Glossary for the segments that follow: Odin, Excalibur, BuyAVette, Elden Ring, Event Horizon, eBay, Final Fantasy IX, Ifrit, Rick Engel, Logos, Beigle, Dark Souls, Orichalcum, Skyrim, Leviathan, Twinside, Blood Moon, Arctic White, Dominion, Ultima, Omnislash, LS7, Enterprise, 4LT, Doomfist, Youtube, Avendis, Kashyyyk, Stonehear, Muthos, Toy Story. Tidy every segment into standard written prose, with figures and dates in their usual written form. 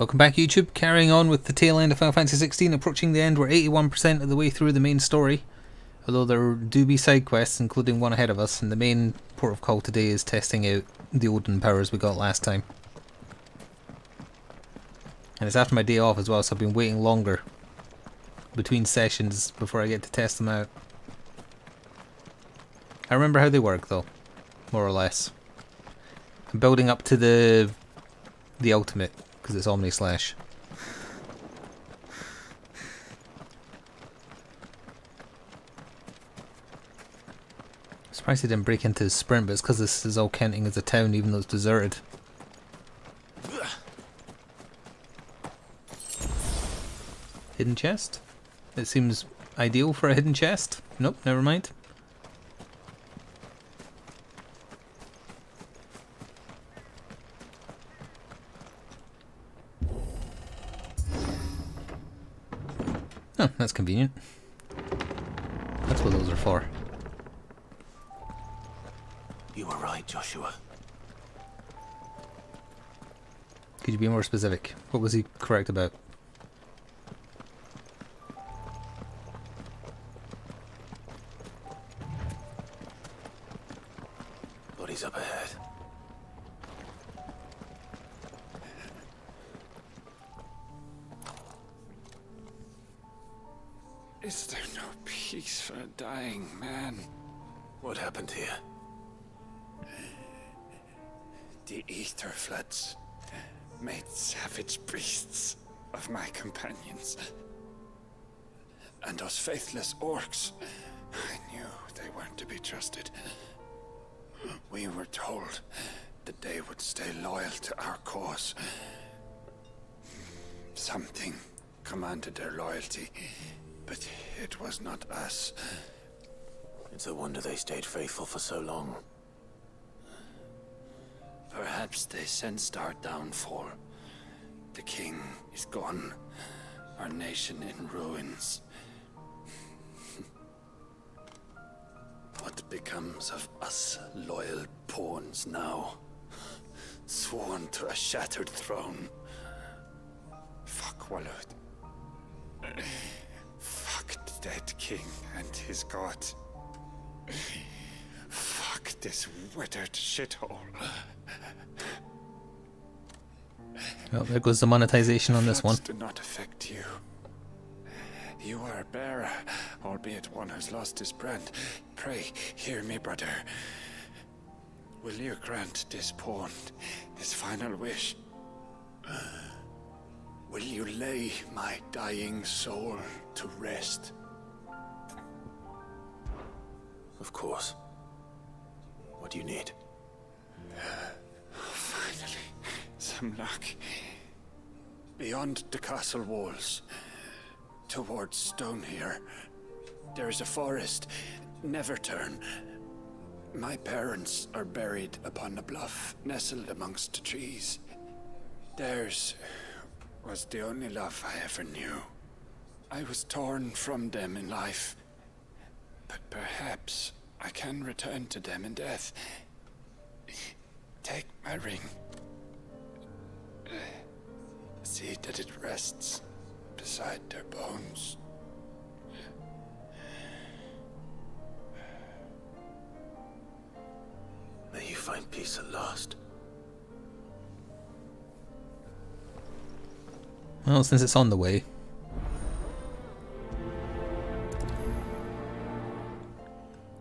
Welcome back YouTube, carrying on with the tail end of Final Fantasy XVI, approaching the end. We're 81% of the way through the main story, although there do be side quests, including one ahead of us, and the main port of call today is testing out the Odin powers we got last time. And it's after my day off as well, so I've been waiting longer between sessions before I get to test them out. I remember how they work though, more or less. I'm building up to the ultimate, because it's Omnislash. Surprised he didn't break into his sprint, but it's because this is all counting as a town even though it's deserted. Hidden chest? It seems ideal for a hidden chest. Nope, never mind. Oh, that's convenient. That's what those are for. You were right, Joshua. Could you be more specific? What was he correct about? Body's up ahead. Is there no peace for a dying man? What happened here? The ether floods made savage priests of my companions. And those faithless orcs, I knew they weren't to be trusted. We were told that they would stay loyal to our cause. Something commanded their loyalty. But it was not us. It's a wonder they stayed faithful for so long. Perhaps they sensed our downfall. The king is gone. Our nation in ruins. What becomes of us loyal pawns now? Sworn to a shattered throne. Fuck Walud. Dead king and his god. Fuck this withered shithole. Well, there goes the monetization on this one. Floods do not affect you. You are a bearer, albeit one who's lost his brand. Pray, hear me, brother. Will you grant this pawn his final wish? Will you lay my dying soul to rest? Of course. What do you need? Finally, some luck. Beyond the castle walls, towards Stonehear, there is a forest. Never turn. My parents are buried upon a bluff, nestled amongst the trees. Theirs was the only love I ever knew. I was torn from them in life, but perhaps I can return to them in death. Take my ring. See that it rests beside their bones. May you find peace at last. Well, since it's on the way.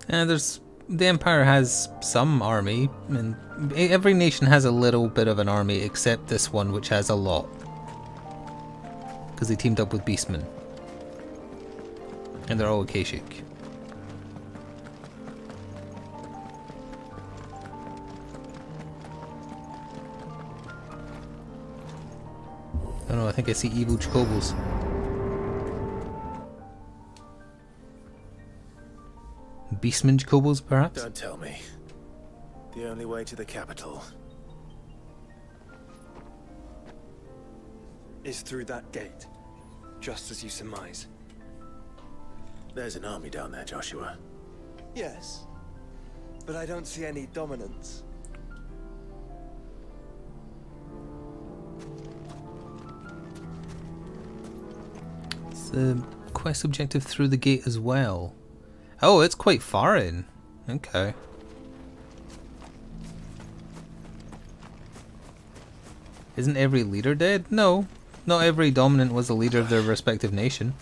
There's the Empire has some army, and every nation has a little bit of an army except this one, which has a lot, because they teamed up with Beastmen, and they're all Akashic. I don't know, I think I see evil chocobos. Beastman chocobos, perhaps? Don't tell me. The only way to the capital is through that gate, just as you surmise. There's an army down there, Joshua. Yes, but I don't see any dominance. the quest objective through the gate as well. Oh, it's quite far in. Okay. Isn't every leader dead? No. Not every dominant was the leader of their respective nation.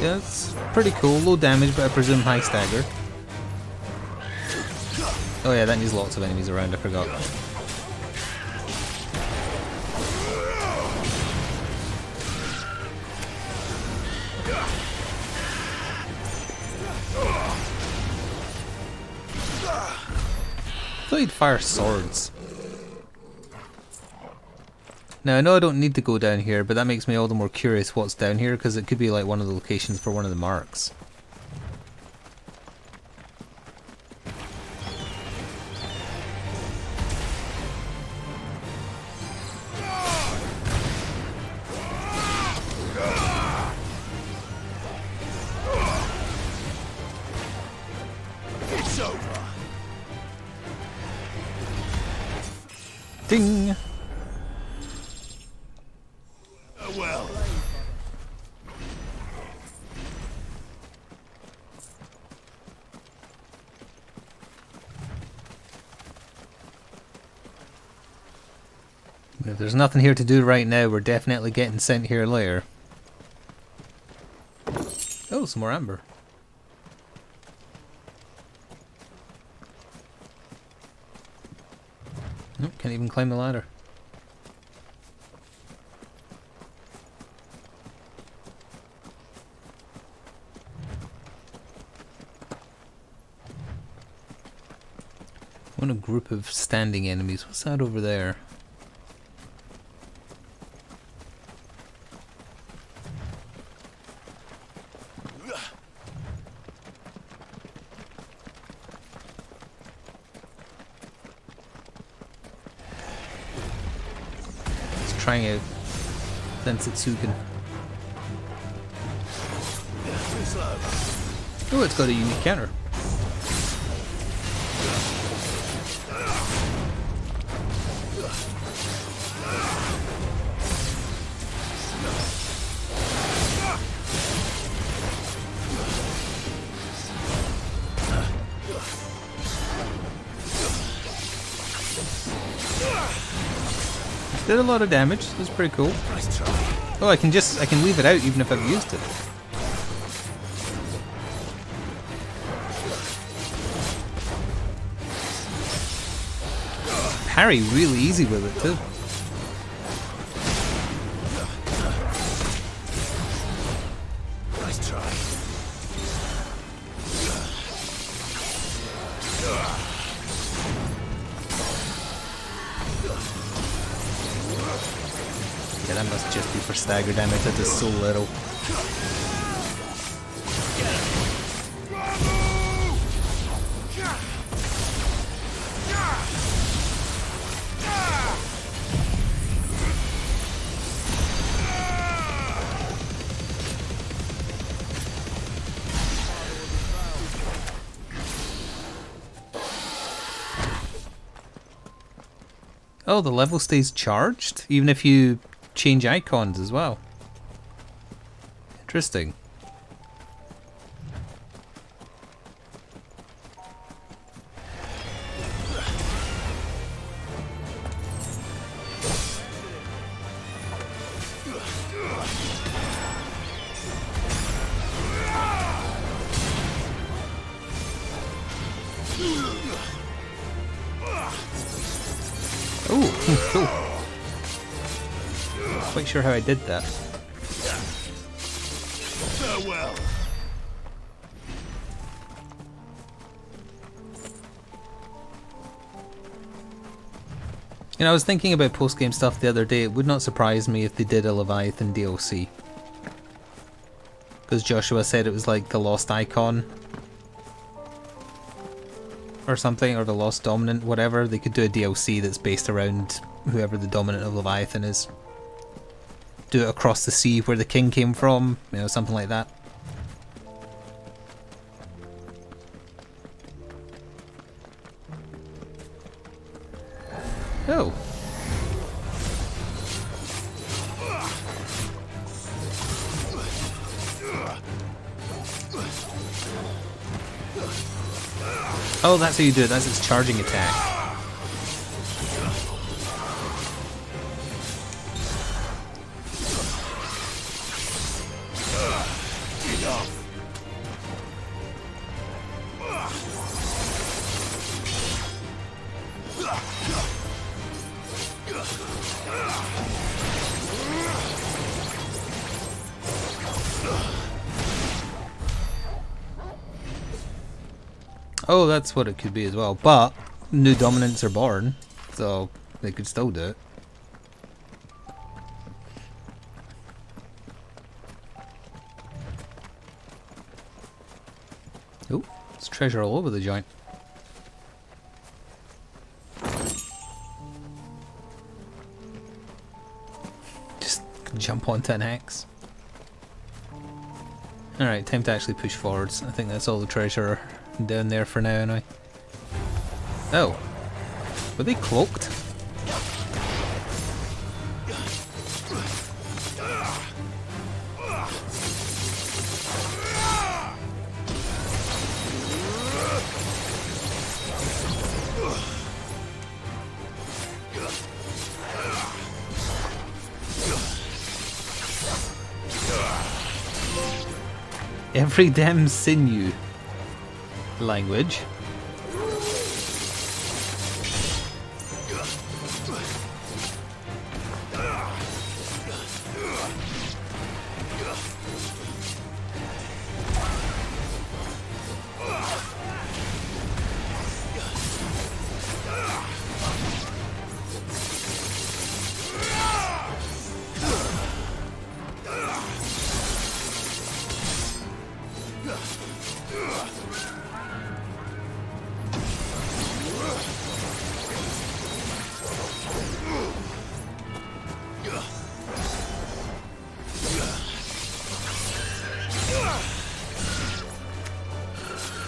Yeah, it's pretty cool. Low damage, but I presume high stagger. Oh yeah, that needs lots of enemies around, I forgot. I thought he'd fire swords. Now I know I don't need to go down here, but that makes me all the more curious what's down here, because it could be like one of the locations for one of the marks. Ding! Well. If there's nothing here to do right now, we're definitely getting sent here later. Oh, some more amber. Nope, can't even climb the ladder. What a group of standing enemies. What's that over there? Trying out Ensetsuken. Oh, it's got a unique counter. Did a lot of damage, that's pretty cool. Oh, I can leave it out even if I've used it. Parry really easy with it too. Dagger damage, that does so little. Oh, the level stays charged, even if you change icons as well. Interesting. Oh, cool. Not quite sure how I did that. Farewell. You know, I was thinking about post-game stuff the other day. It would not surprise me if they did a Leviathan DLC. Because Joshua said it was like the Lost Icon or something, or the Lost Dominant, whatever. They could do a DLC that's based around whoever the dominant of Leviathan is. Do it across the sea where the king came from, you know, something like that. Oh. Oh, that's how you do it. That's its charging attack. Oh, that's what it could be as well, but new dominants are born, so they could still do it. Oh, there's treasure all over the joint. Just jump onto an axe. Alright, time to actually push forwards. I think that's all the treasure down there for now, anyway. Oh. Were they cloaked? Every damn sinew. Language.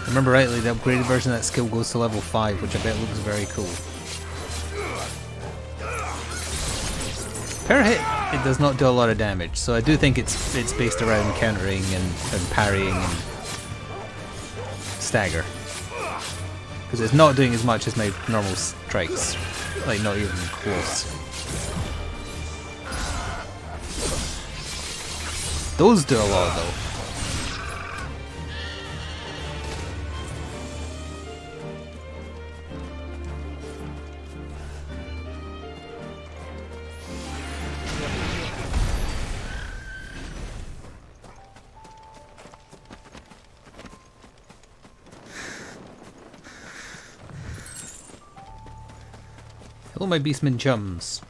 Remember rightly, the upgraded version of that skill goes to level 5, which I bet looks very cool. Per hit, it does not do a lot of damage, so I do think it's based around countering and parrying and stagger. Because it's not doing as much as my normal strikes, like not even close. Those do a lot though. Hello, my beastman chums.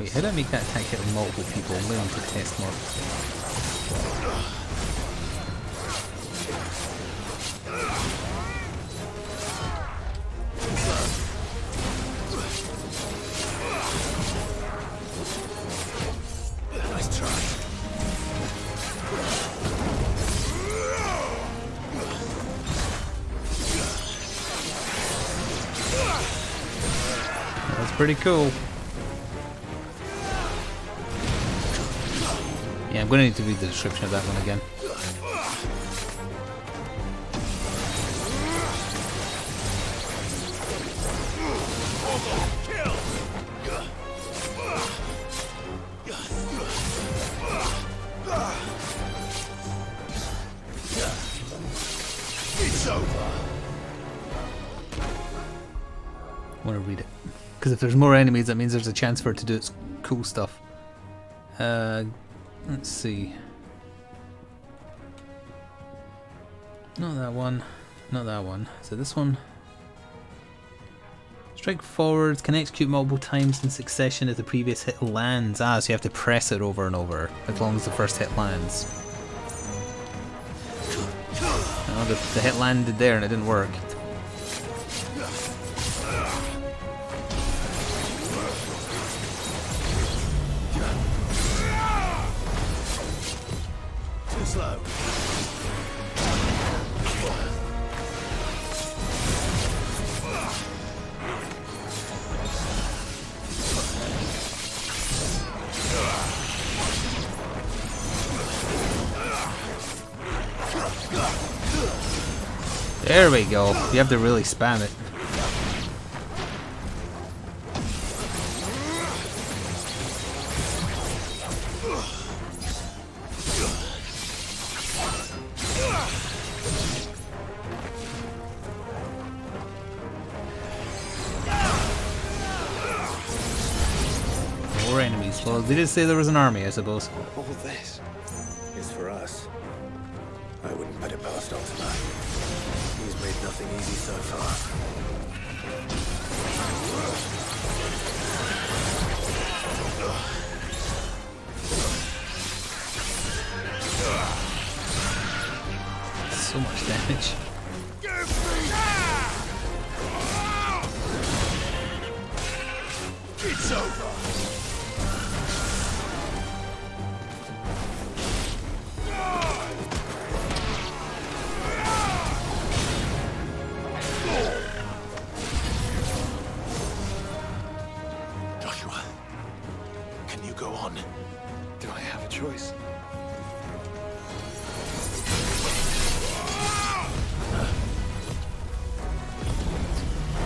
Wait, how do I make that attack hit on multiple people? I'm willing to test more. Pretty cool. Yeah, I'm going to need to read the description of that one again. Because if there's more enemies, that means there's a chance for it to do its cool stuff. Let's see. Not that one. Not that one. So this one. Strike forwards, can execute multiple times in succession if the previous hit lands. Ah, so you have to press it over and over, as long as the first hit lands. Oh, the hit landed there and it didn't work. There we go. You have to really spam it. Well, they did say there was an army, I suppose. All this is for us. I wouldn't put it past Ultima. He's made nothing easy so far. So much damage. It's over.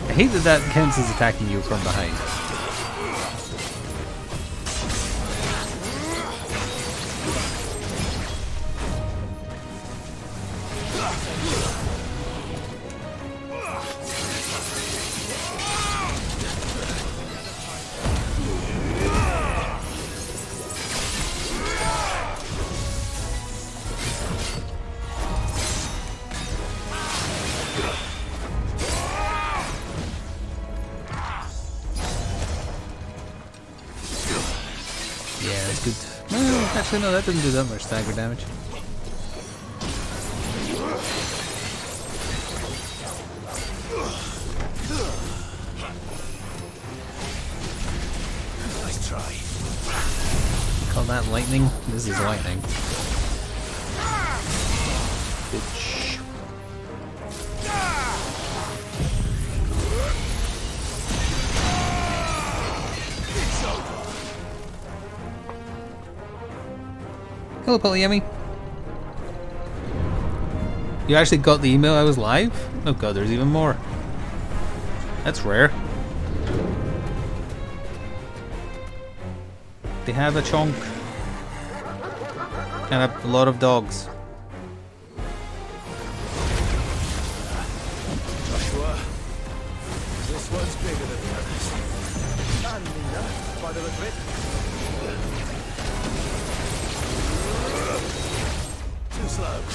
I hate that that counts as attacking you from behind. Actually, no, that didn't do that much stagger damage. Nice try. Call that lightning? This is lightning. Bitch. Hello, Polyemi. You actually got the email I was live? Oh god, there's even more. That's rare. They have a chonk. And a lot of dogs. Joshua, this one's bigger than the others. And meaner, by the look of it. Too slow. Enough.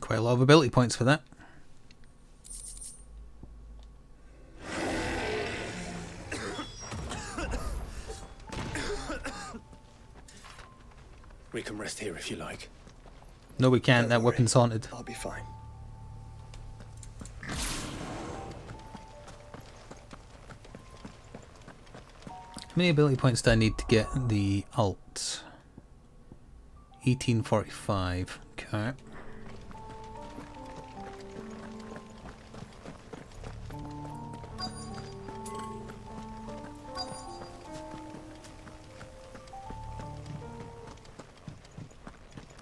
Quite a lot of ability points for that. We can rest here if you like. No, we can't. That weapon's haunted. I'll be fine. How many ability points do I need to get the alt? 1845. Okay.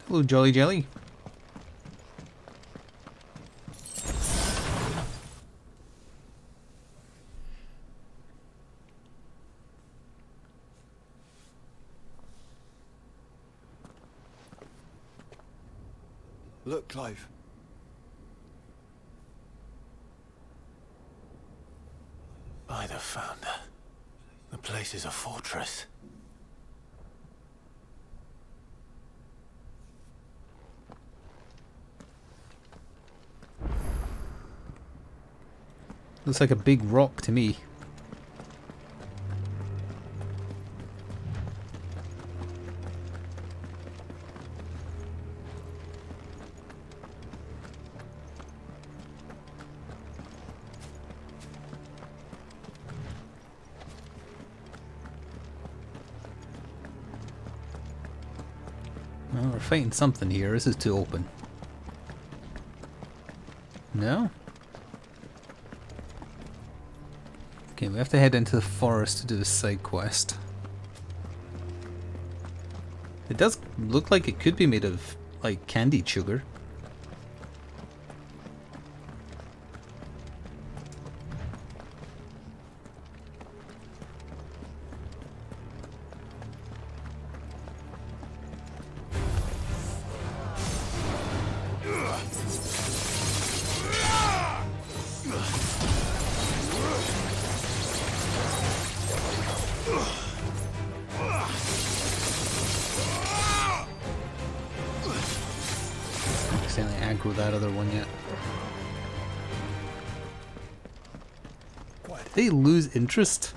Hello, Jolly Jelly. Look, Clive. By the Founder, the place is a fortress. Looks like a big rock to me. Well, we're fighting something here. This is too open. No? Okay, we have to head into the forest to do the side quest. It does look like it could be made of, like, candied sugar. They lose interest.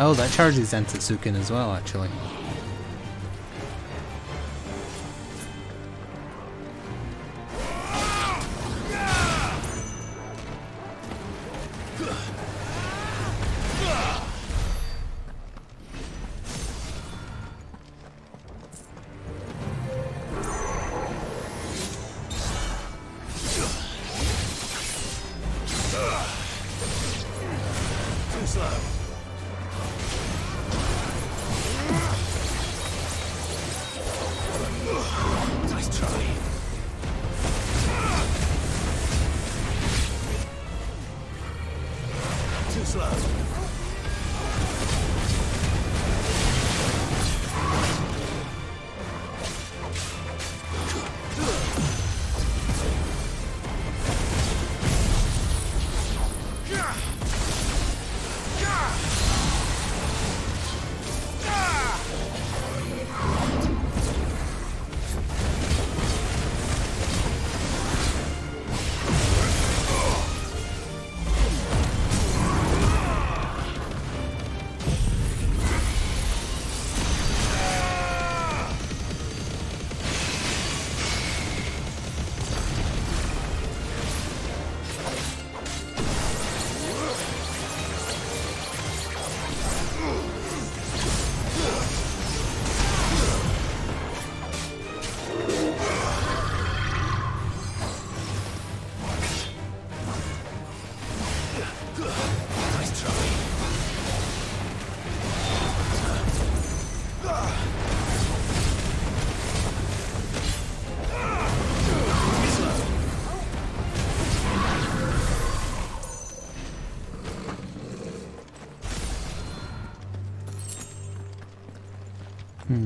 Oh, that charges Ensetsuken as well, actually.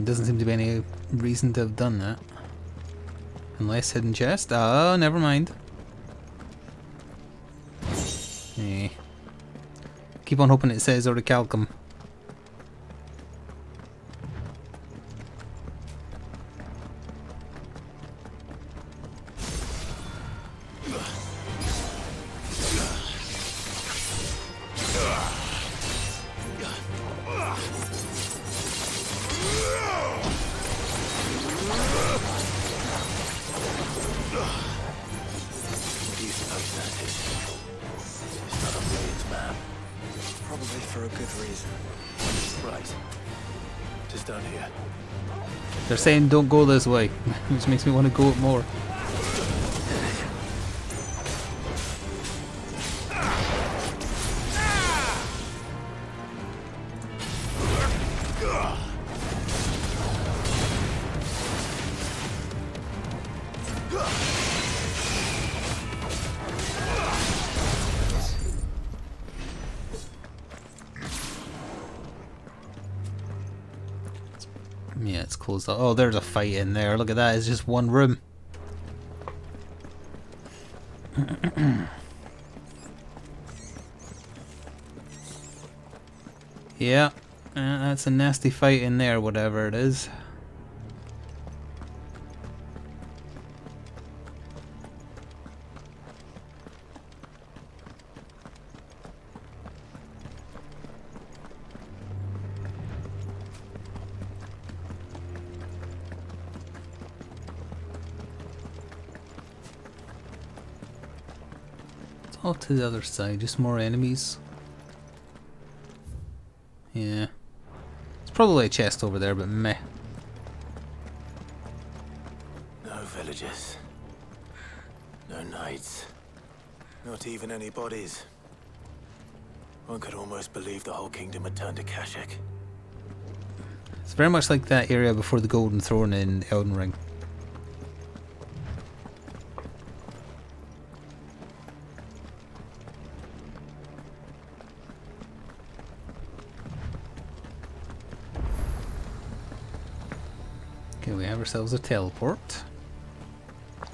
Doesn't seem to be any reason to have done that. Unless hidden chest? Oh, never mind. Eh. Keep on hoping it says Orichalcum. They're saying don't go this way, which makes me want to go it more. Oh, there's a fight in there. Look at that. It's just one room. Yeah, that's a nasty fight in there, whatever it is. Oh, to the other side, just more enemies. Yeah. It's probably a chest over there, but meh. No villagers. No knights. Not even any bodies. One could almost believe the whole kingdom had turned to Kashyyyk. It's very much like that area before the Golden Throne in Elden Ring. Ourselves a teleport,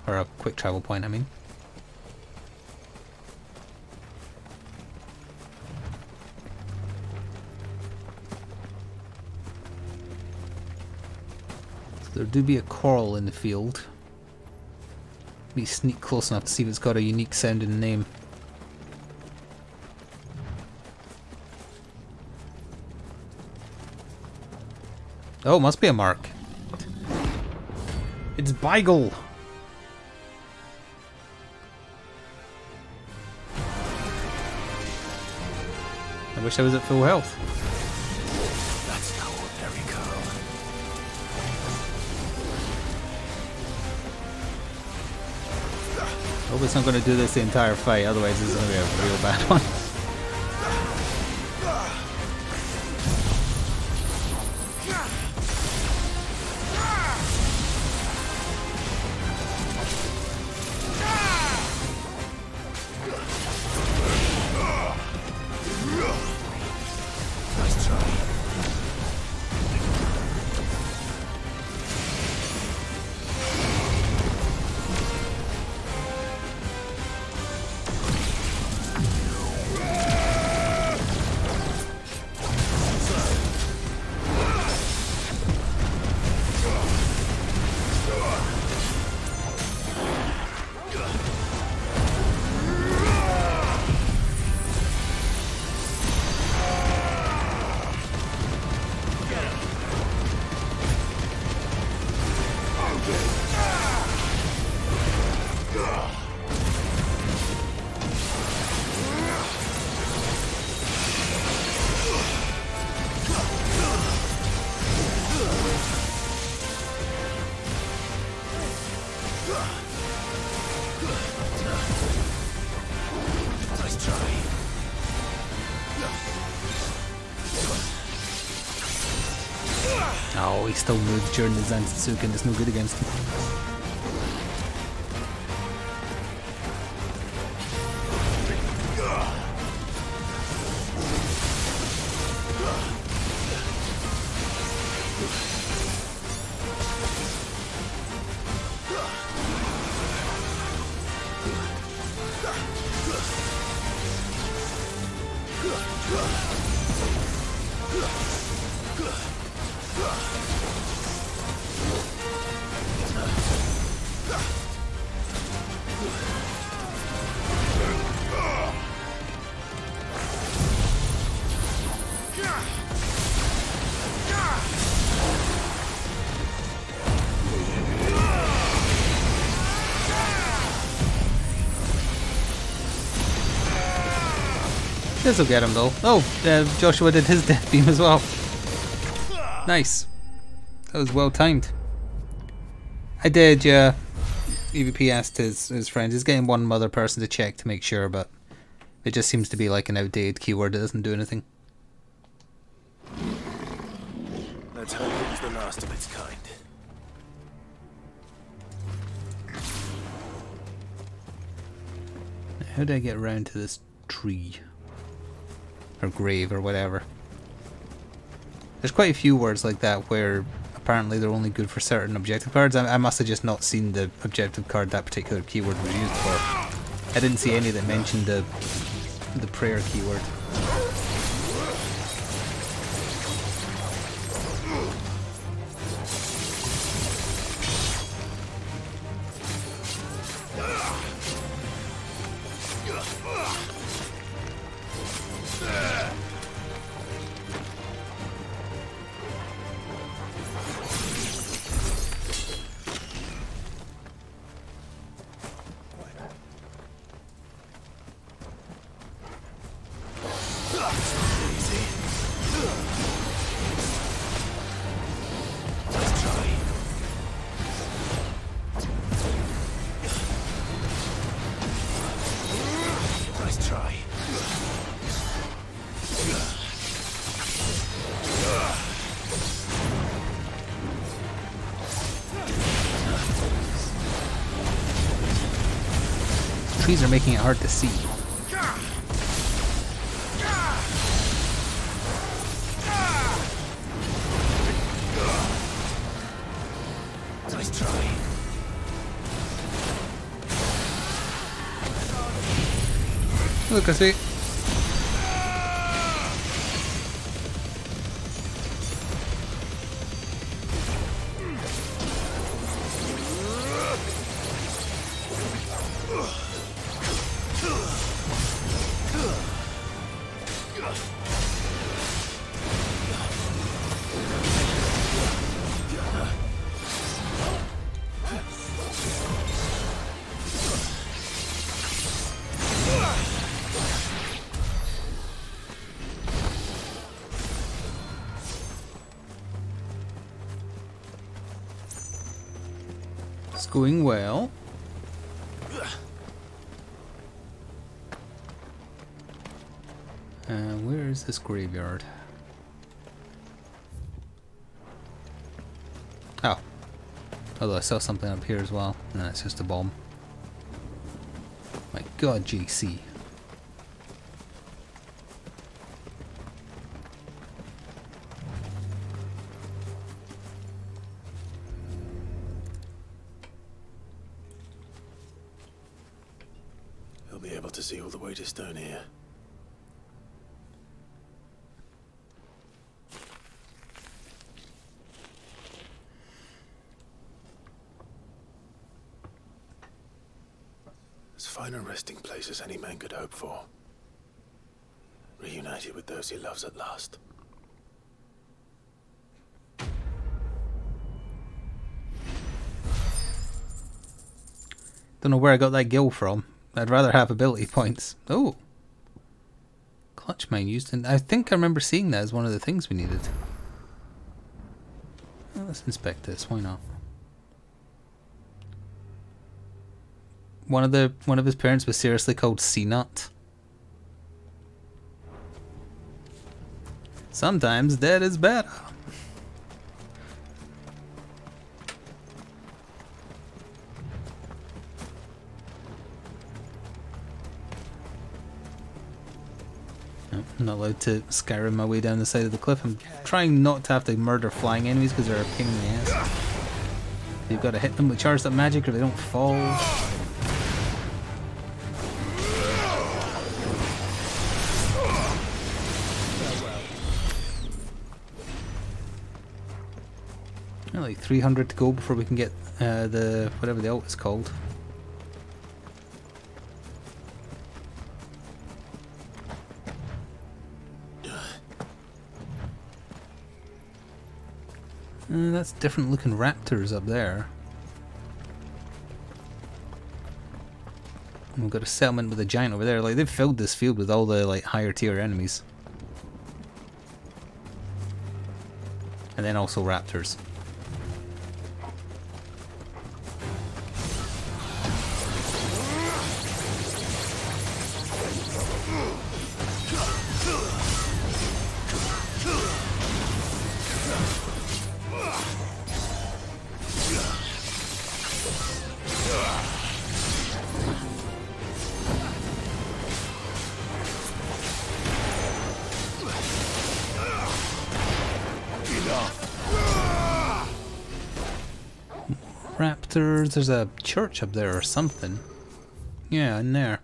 or a quick travel point, I mean. So there do be a coral in the field. Let me sneak close enough to see if it's got a unique sounding name. Oh, it must be a mark. It's Beigle! I wish I was at full health. That's no ordinary curl. I hope it's not going to do this the entire fight, otherwise it's going to be a real bad one. Still moves during the Ensetsuken, it's no good against him. This'll get him though. Oh, Joshua did his death beam as well. Nice. That was well timed. I did, yeah. EVP asked his friends. He's getting one other person to check to make sure, but it just seems to be like an outdated keyword that doesn't do anything. Let's hope it was the last of its kind. How do I get around to this tree? Or grave or whatever. There's quite a few words like that where apparently they're only good for certain objective cards. I must have just not seen the objective card that particular keyword was used for. I didn't see any that mentioned the prayer keyword. Trees are making it hard to see. Look, I see. Going well. Where is this graveyard? Oh. Although I saw something up here as well. No, it's just a bomb. My god, JC. Stonehear. As fine a resting place as any man could hope for. Reunited with those he loves at last. Don't know where I got that gill from. I'd rather have ability points. Oh! Clutch mine used, and I think I remember seeing that as one of the things we needed. Well, let's inspect this, why not? One of his parents was seriously called Seanut. Sometimes dead is better. I'm not allowed to Skyrim my way down the side of the cliff. I'm trying not to have to murder flying enemies because they're a pain in the ass. You've got to hit them with charged up magic or they don't fall. like 300 to go before we can get the whatever the ult is called. That's different looking raptors up there. And we've got a settlement with a giant over there. Like, they've filled this field with all the like higher tier enemies. And then also raptors. There's a church up there or something. Yeah, in there.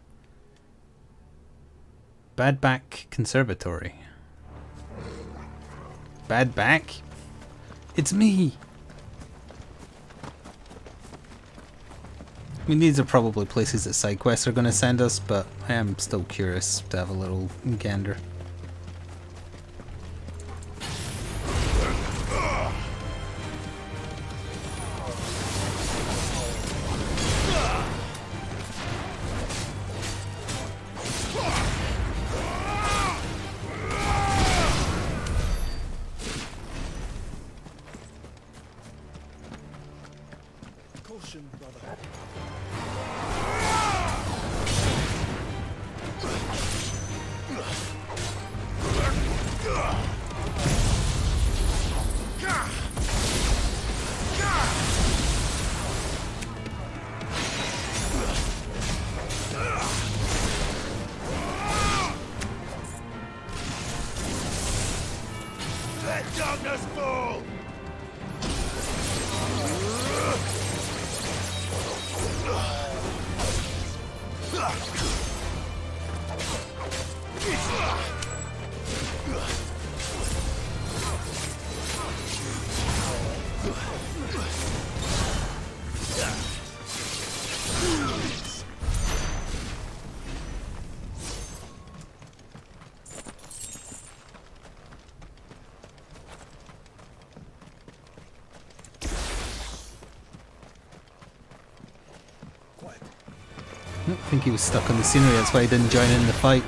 Bad Back Conservatory. Bad Back? It's me! I mean, these are probably places that side quests are going to send us, but I am still curious to have a little gander. I think he was stuck on the scenery, that's why he didn't join in the fight.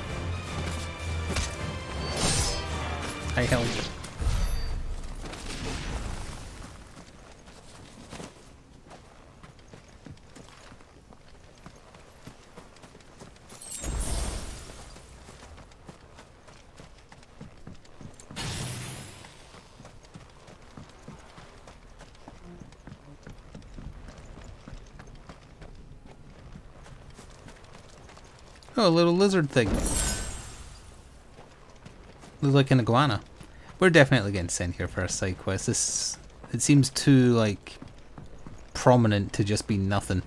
I held. A little lizard thing. Looks like an iguana. We're definitely getting sent here for a side quest. This, it seems too like prominent to just be nothing.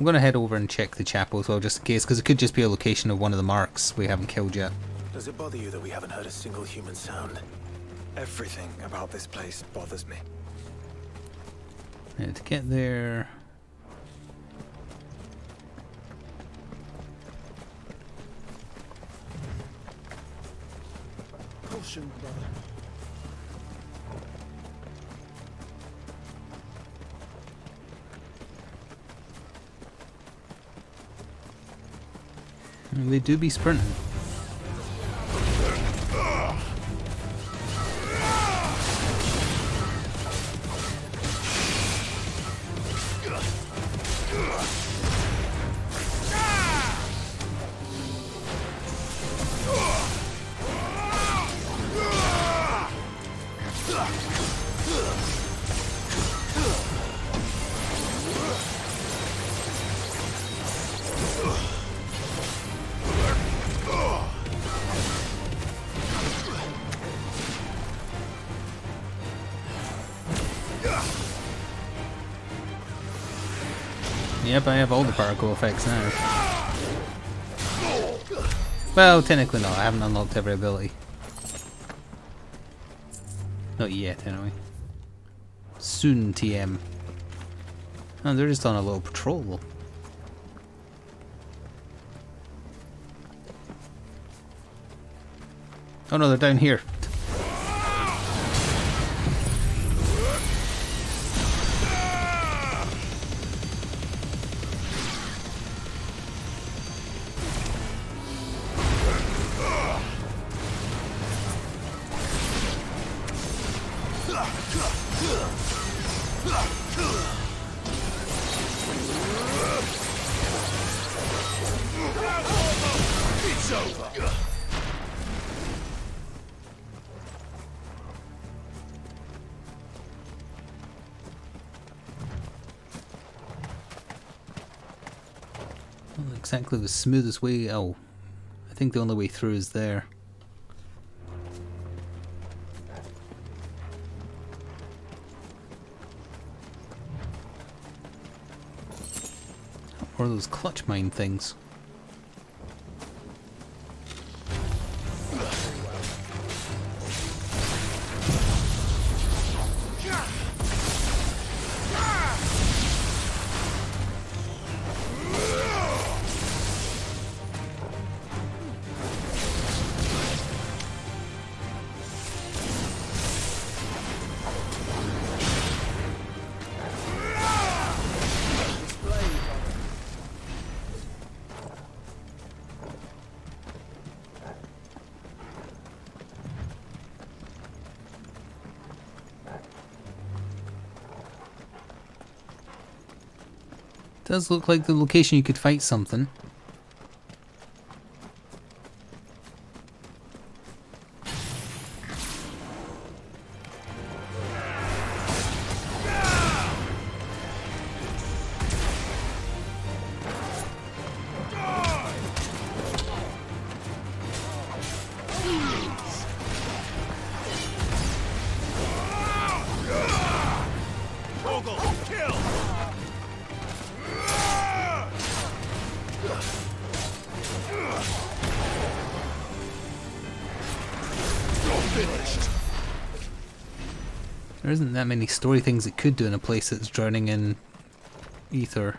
I'm gonna head over and check the chapel as well, just in case, because it could just be a location of one of the marks we haven't killed yet. Does it bother you that we haven't heard a single human sound? Everything about this place bothers me. Yeah, to get there... Caution, brother. They do be sprinting. Yep, I have all the parkour effects now. Well, technically not, I haven't unlocked every ability. Not yet, anyway. Soon, TM. Oh, they're just on a little patrol. Oh no, they're down here. Exactly the smoothest way. Oh, I think the only way through is there. Or those clutch mine things. Does look like the location you could fight something. There isn't that many story things it could do in a place that's drowning in ether.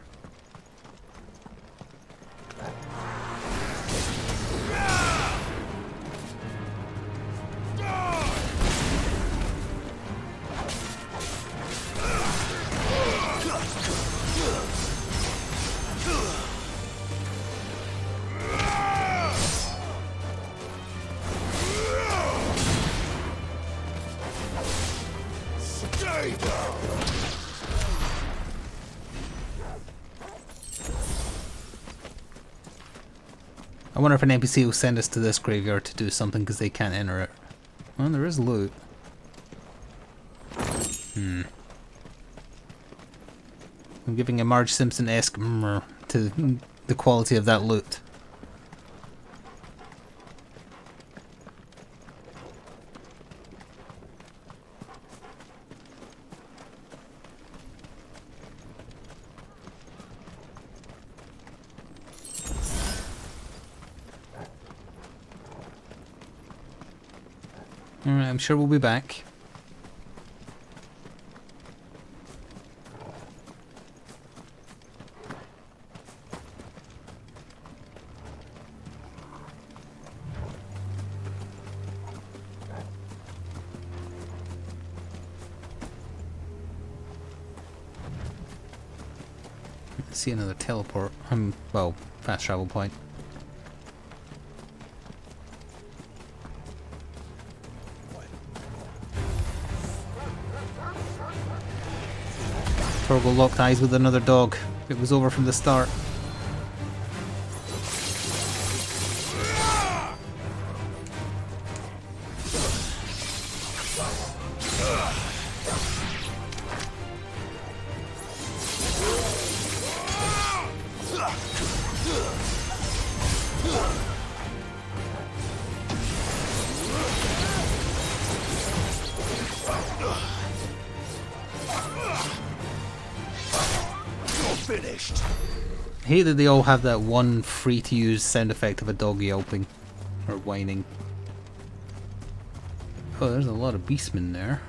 I wonder if an NPC will send us to this graveyard to do something because they can't enter it. Well, there is loot. Hmm. I'm giving a Marge Simpson-esque mrr to the quality of that loot. Alright, I'm sure we'll be back. I see another teleport. Well, fast travel point. Torgo locked eyes with another dog. It was over from the start. Finish. finished. I hate that they all have that one free-to-use sound effect of a dog yelping or whining. Oh, there's a lot of beastmen there.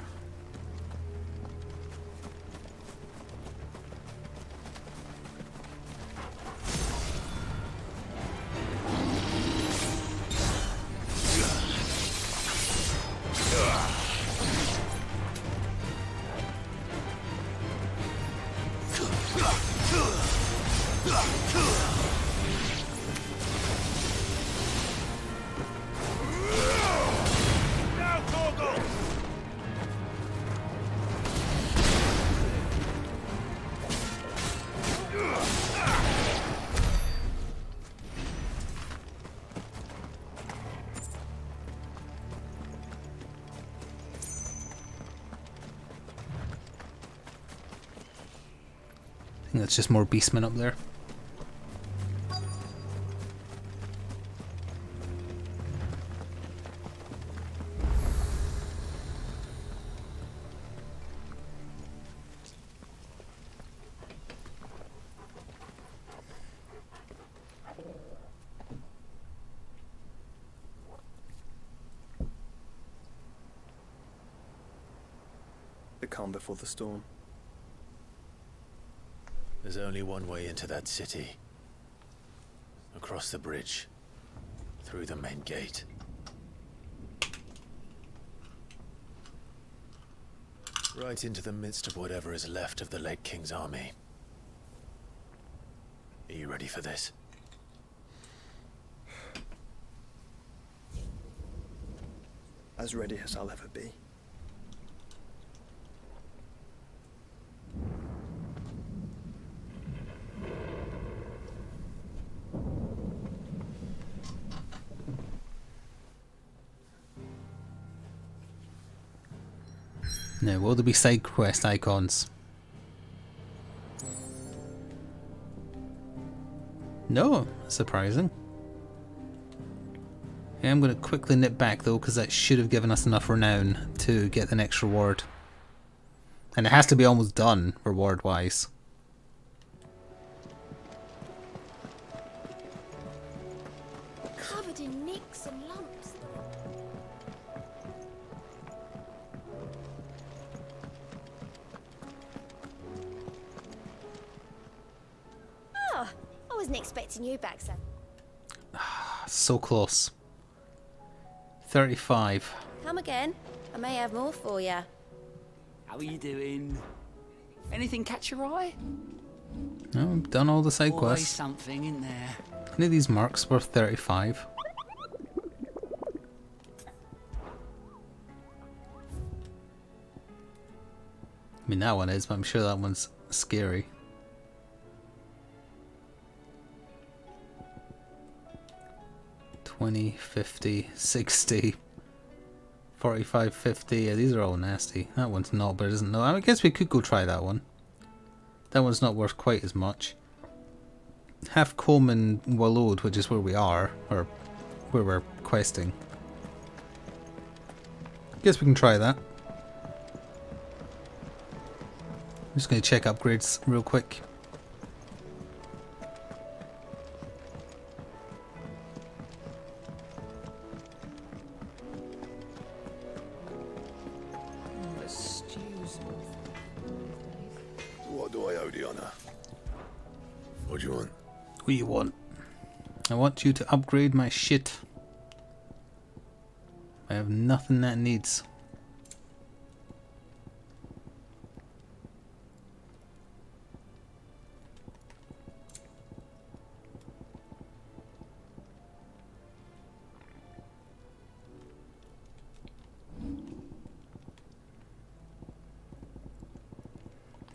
It's just more beastmen up there. The calm before the storm. There's only one way into that city. Across the bridge. Through the main gate. Right into the midst of whatever is left of the late King's army. Are you ready for this? As ready as I'll ever be. Now, will there be side quest icons? No, surprising. I'm going to quickly nip back though, because that should have given us enough renown to get the next reward. And it has to be almost done, reward wise. So close. 35. Come again. I may have more for you. How are you doing? Anything catch your eye? No, I've done all the side quests. Always something in there. Any of these marks worth 35? I mean, that one is, but I'm sure that one's scary. $20, $50, $60, $45, $50. Yeah, these are all nasty. That one's not, but it isn't. No, I guess we could go try that one. That one's not worth quite as much. Half Coleman Wallowed, which is where we are, or where we're questing. Guess we can try that. I'm just going to check upgrades real quick. I want you to upgrade my shit. I have nothing that needs.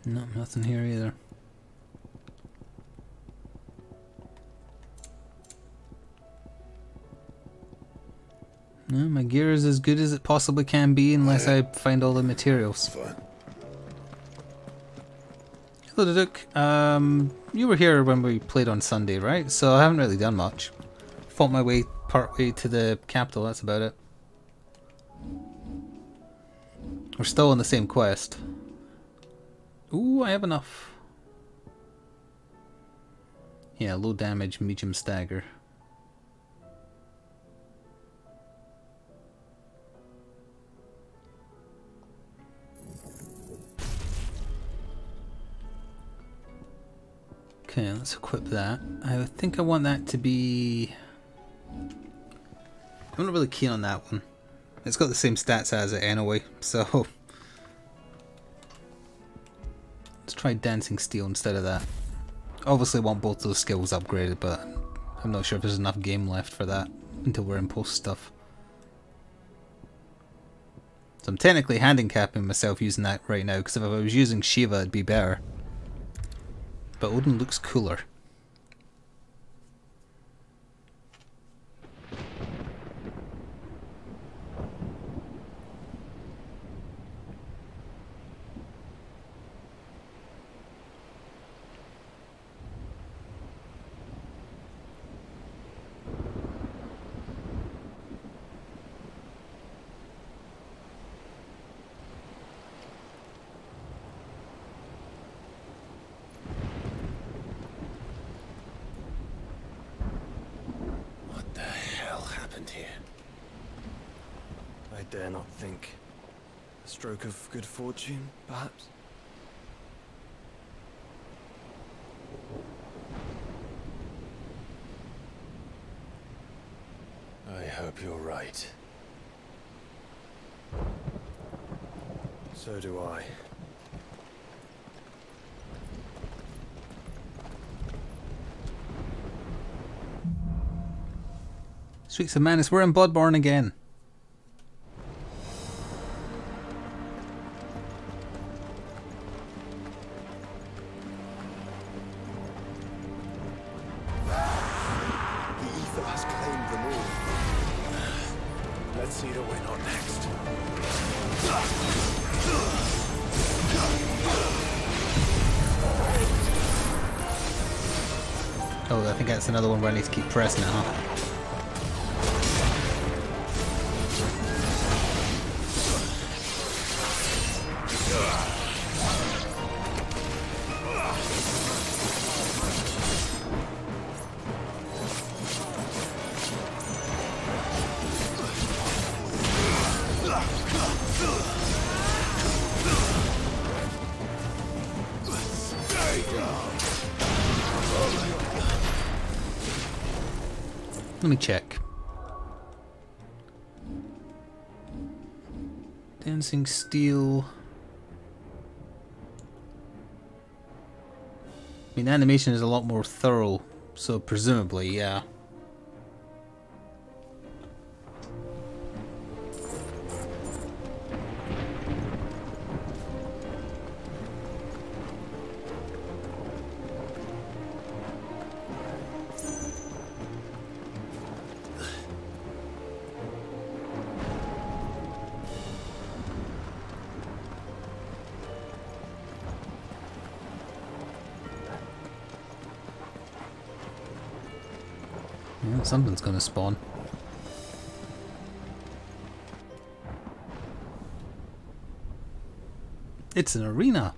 No, nothing here either. No, my gear is as good as it possibly can be unless I find all the materials. Fine. Hello, Duke. You were here when we played on Sunday, right? So I haven't really done much. Fought my way part way to the capital, that's about it. We're still on the same quest. Ooh, I have enough. Yeah, low damage, medium stagger. Okay, let's equip that. I think I want that to be... I'm not really keen on that one. It's got the same stats as it anyway, so... Let's try Dancing Steel instead of that. Obviously I want both those skills upgraded, but I'm not sure if there's enough game left for that until we're in post stuff. So I'm technically handicapping myself using that right now, because if I was using Shiva it'd be better. But Odin looks cooler. Of good fortune, perhaps? I hope you're right. So do I. Streaks of Madness, we're in Bloodborne again. That's another one where I need to keep pressing it, Let me check. Dancing Steel. I mean, animation is a lot more thorough, so presumably, yeah. Something's gonna spawn. It's an arena.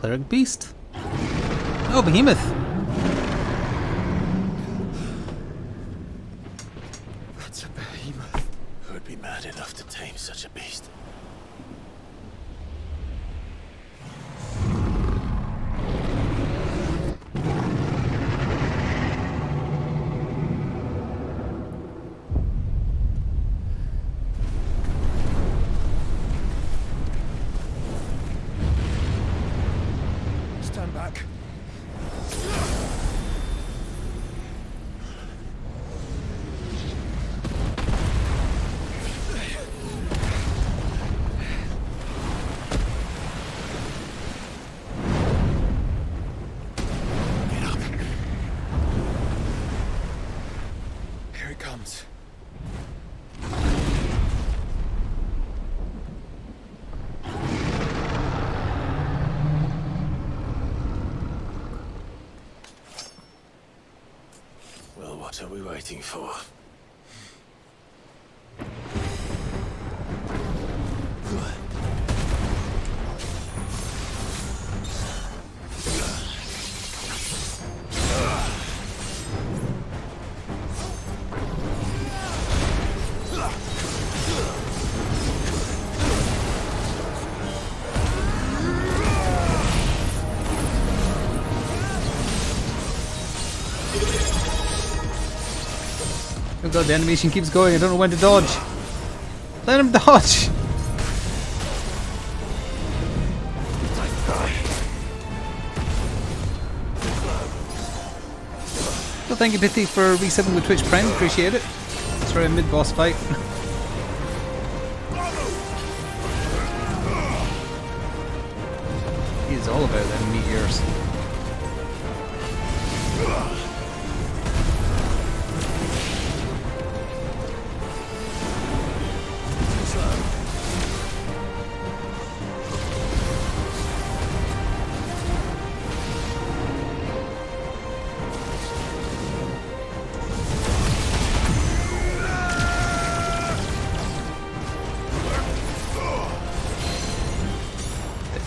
Cleric Beast. Oh, Behemoth. What are we waiting for? god, the animation keeps going. I don't know when to dodge. Let him dodge! Well, thank you, Pithy, for resetting with Twitch Prime. Appreciate it. That's for a mid-boss fight. He is all about them meteors.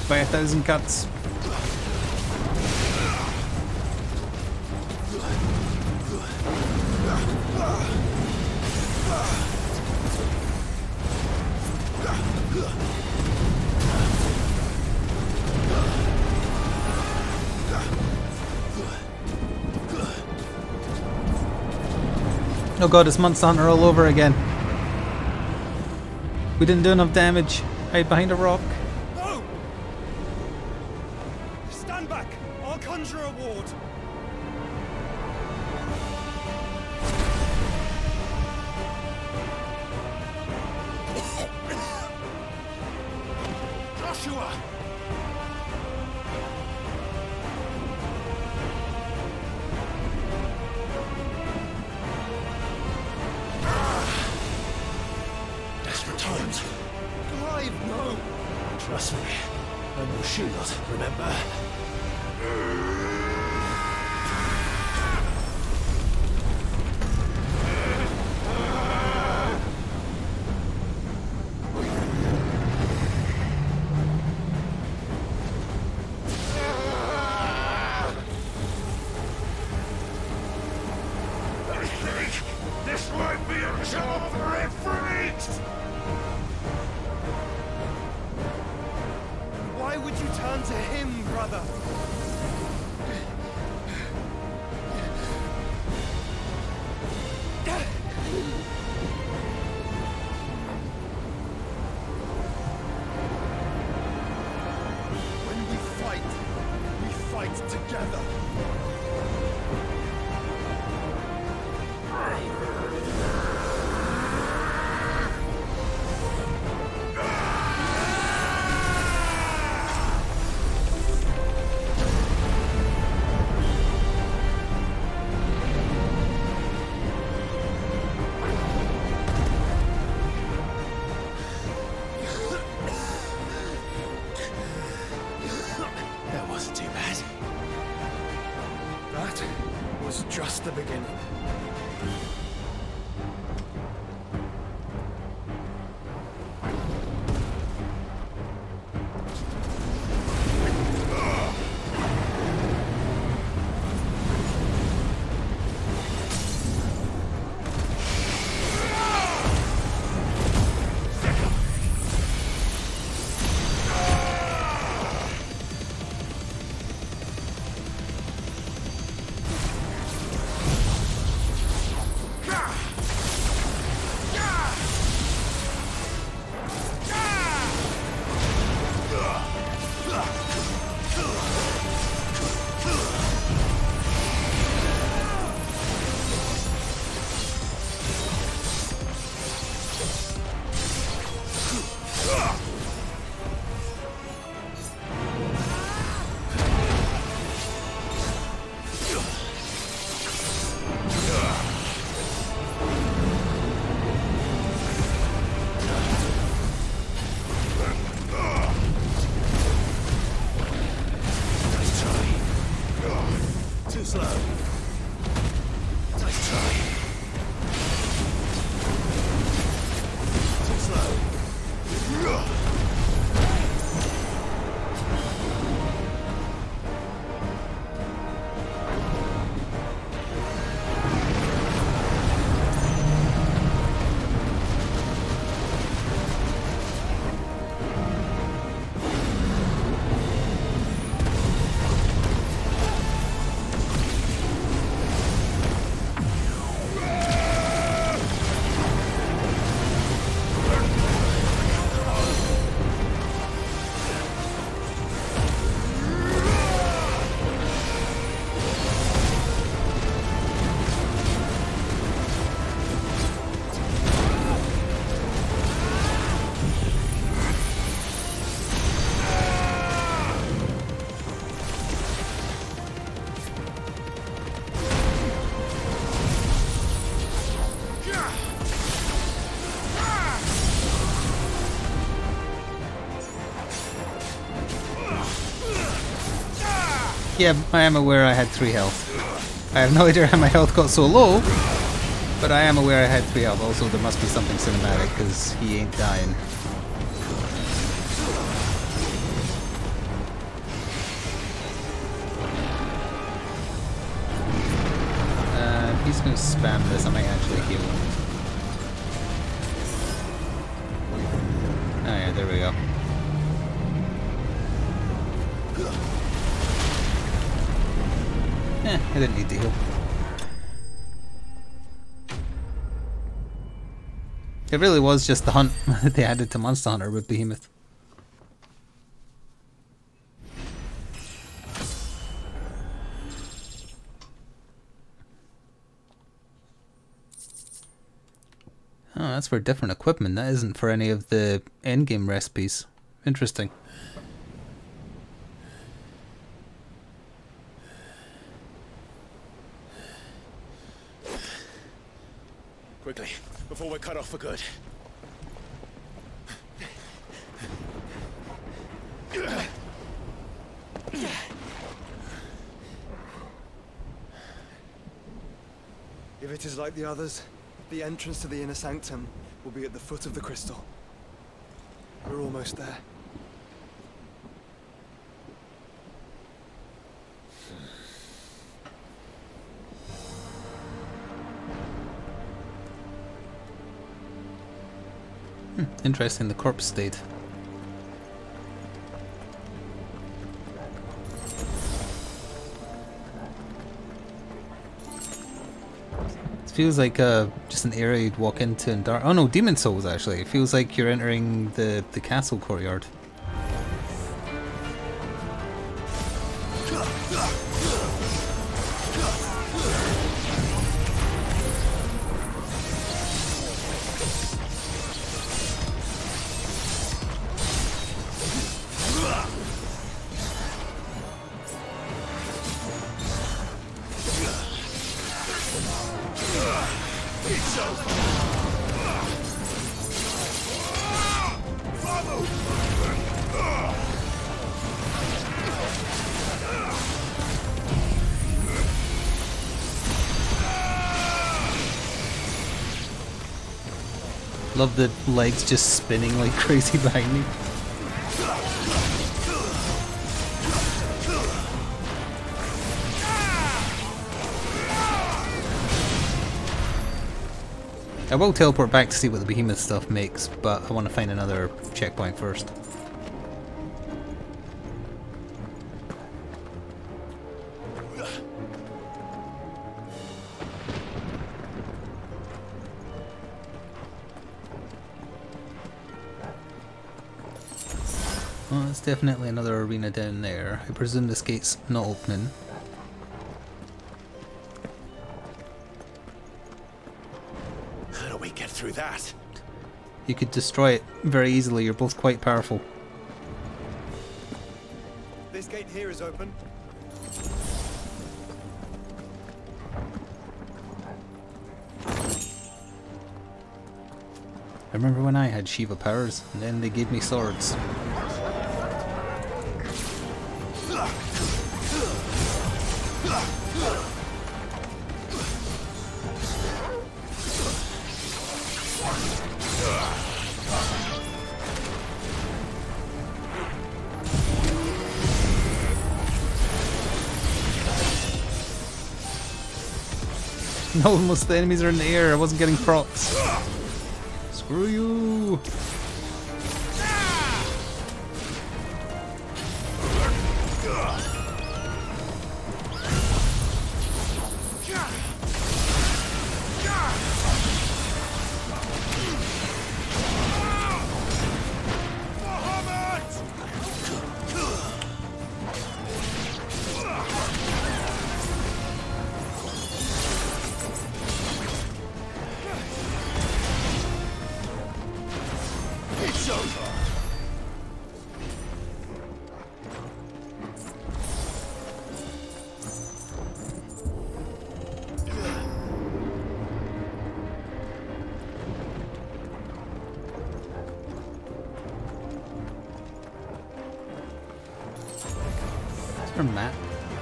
By 1,000 cuts. Oh god, it's Monster Hunter all over again. We didn't do enough damage. Hide behind a rock. Yeah, I am aware I had 3 health. I have no idea how my health got so low, but I am aware I had 3 health. Also, there must be something cinematic, because he ain't dying. He's going to spam this. I might actually heal him. Oh yeah, there we go. Eh, I didn't need to heal. It really was just the hunt that they added to Monster Hunter with Behemoth. Oh, that's for different equipment. That isn't for any of the endgame recipes. Interesting. Quickly, before we're cut off for good. If it is like the others, the entrance to the inner sanctum will be at the foot of the crystal. We're almost there. Interesting, the corpse state. It feels like just an area you'd walk into in Dark... Oh no, Demon's Souls actually. It feels like you're entering the castle courtyard. Love the legs just spinning like crazy behind me. I will teleport back to see what the behemoth stuff makes, but I want to find another checkpoint first. Definitely another arena down there. I presume this gate's not opening. How do we get through that? You could destroy it very easily. You're both quite powerful. This gate here is open. I remember when I had Shiva powers, and then they gave me swords. No, most of the enemies are in the air. I wasn't getting procs. Screw you.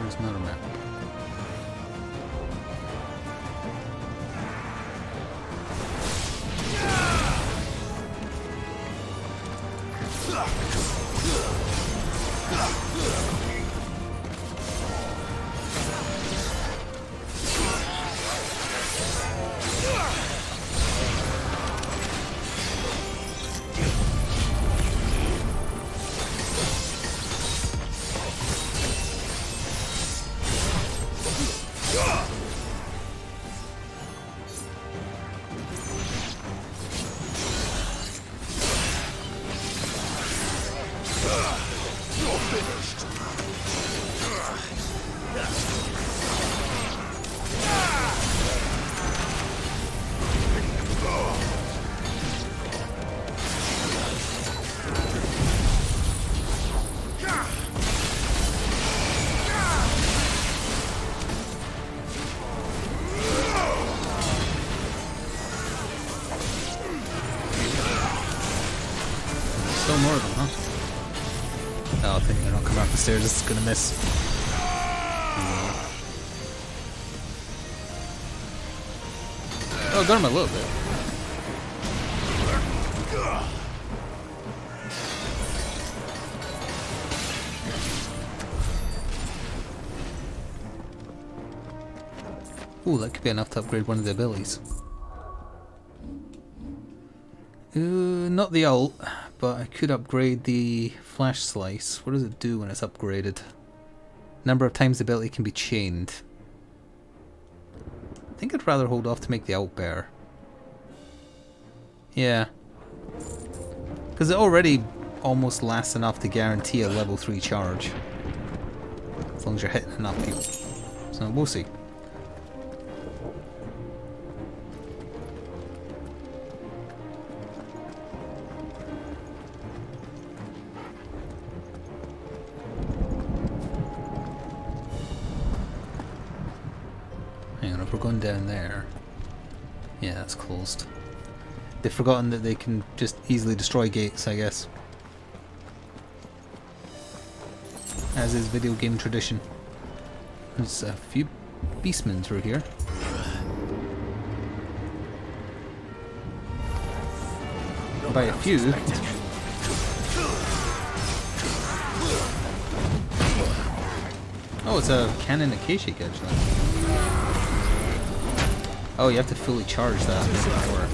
There's not a map. It's gonna miss. Oh, got him a little bit. Ooh, that could be enough to upgrade one of the abilities. Not the ult, but I could upgrade the Flash Slice. What does it do when it's upgraded? Number of times the ability can be chained. I think I'd rather hold off to make the ult better. Yeah. Because it already almost lasts enough to guarantee a level 3 charge. As long as you're hitting enough people. So we'll see. Down there. Yeah, that's closed. They've forgotten that they can just easily destroy gates, I guess. As is video game tradition. There's a few beastmen through here. By a few. Oh, it's a cannon Akashic actually. Oh, you have to fully charge that to make it work.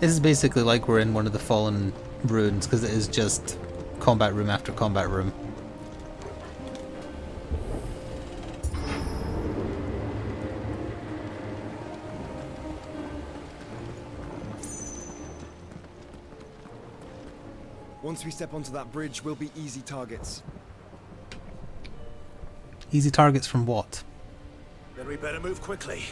This is basically like we're in one of the fallen ruins, because it is just combat room after combat room. Once we step onto that bridge, we'll be easy targets. Easy targets from what? Then we better move quickly.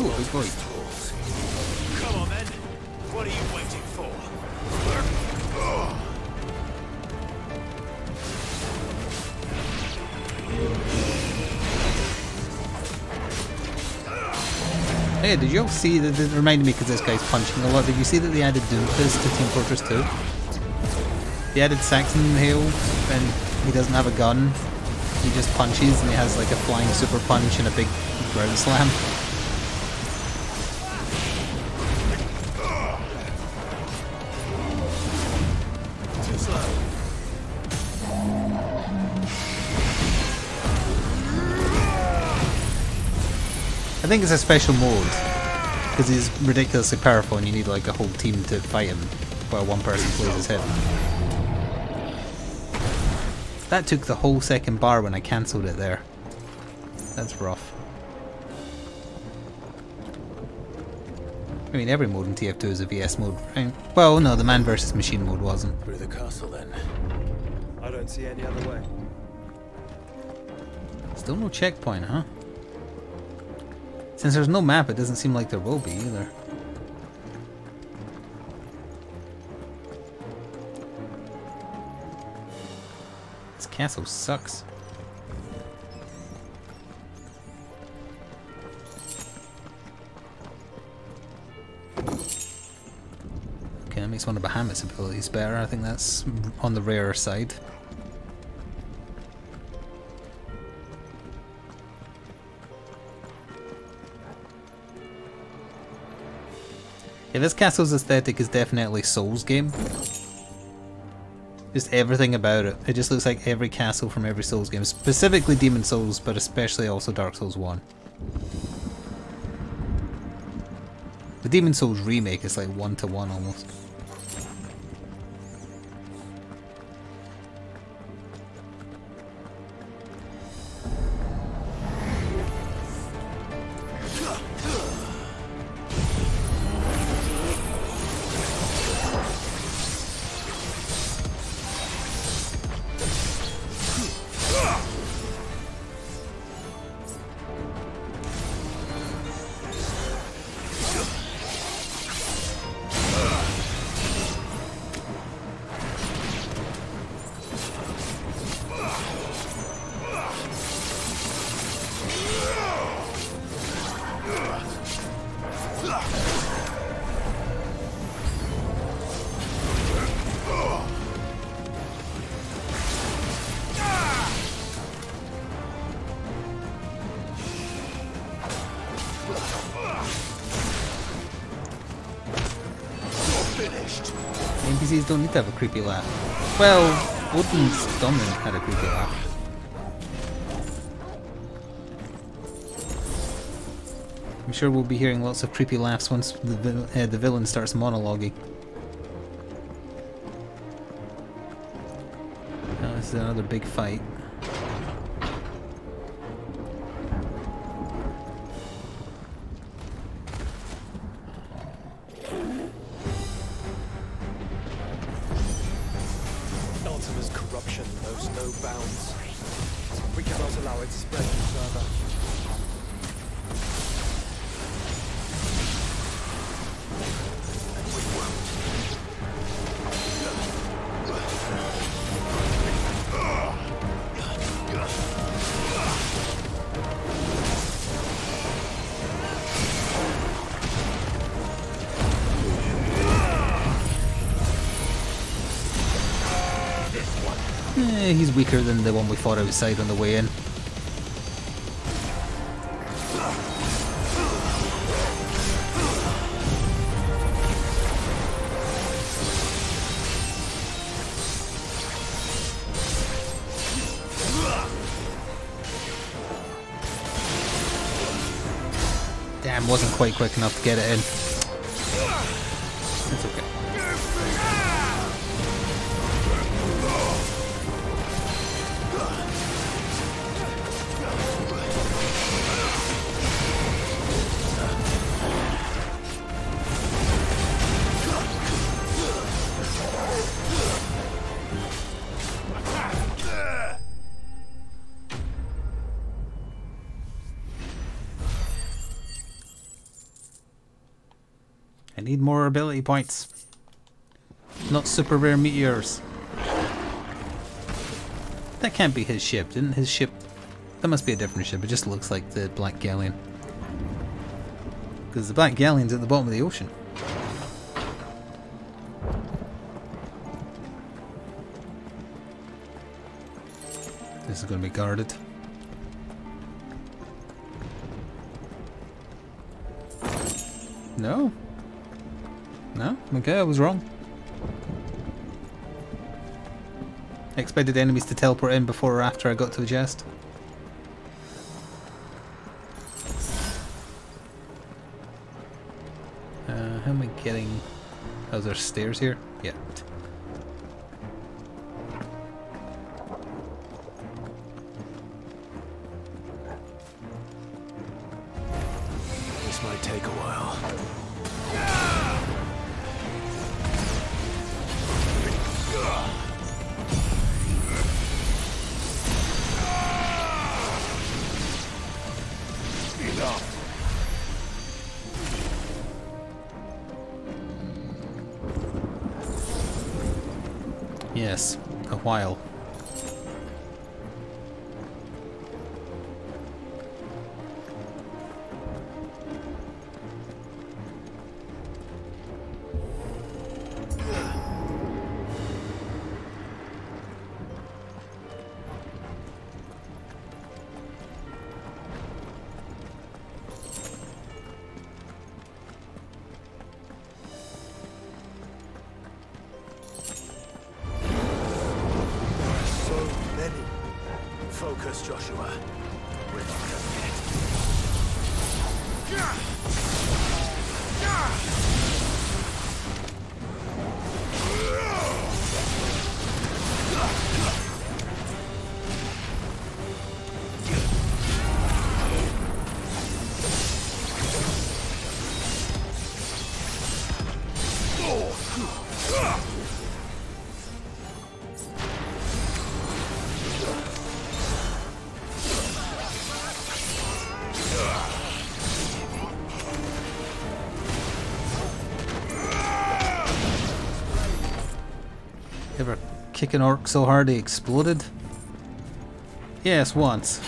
Ooh, big boy. Come on, then. What are you waiting for? Hey, did you all see that? It reminded me because this guy's punching a lot. Did you see that they added Doomfist to Team Fortress 2? They added Saxon Hale, and he doesn't have a gun. He just punches, and he has like a flying super punch and a big ground slam. I think it's a special mode, because he's ridiculously powerful and you need like a whole team to fight him, while one person plays as him. That took the whole second bar when I cancelled it there. That's rough. I mean, every mode in TF2 is a VS mode. Well, no, the man versus machine mode wasn't. Through the castle, then. I don't see any other way. Still no checkpoint, huh? Since there's no map, it doesn't seem like there will be either. This castle sucks. Okay, that makes one of Bahamut's abilities better. I think that's on the rarer side. Yeah, this castle's aesthetic is definitely Souls game. Just everything about it. It just looks like every castle from every Souls game. Specifically Demon's Souls, but especially also Dark Souls 1. The Demon's Souls remake is like 1-to-1 almost. NPCs don't need to have a creepy laugh. Well, Odin's Dominion had a creepy laugh. I'm sure we'll be hearing lots of creepy laughs once the villain starts monologuing. Oh, this is another big fight. He's weaker than the one we fought outside on the way in. Damn, wasn't quite quick enough to get it in. I need more ability points. Not super rare meteors. That can't be his ship. Didn't his ship... That must be a different ship. It just looks like the Black Galleon. Because the Black Galleon's at the bottom of the ocean. This is going to be guarded. No. No? Okay, I was wrong. I expected enemies to teleport in before or after I got to the chest. How am I getting... Oh, is there stairs here? Yeah. This might take a while. Yes, a while. Kick an orc so hard he exploded? Yes, once.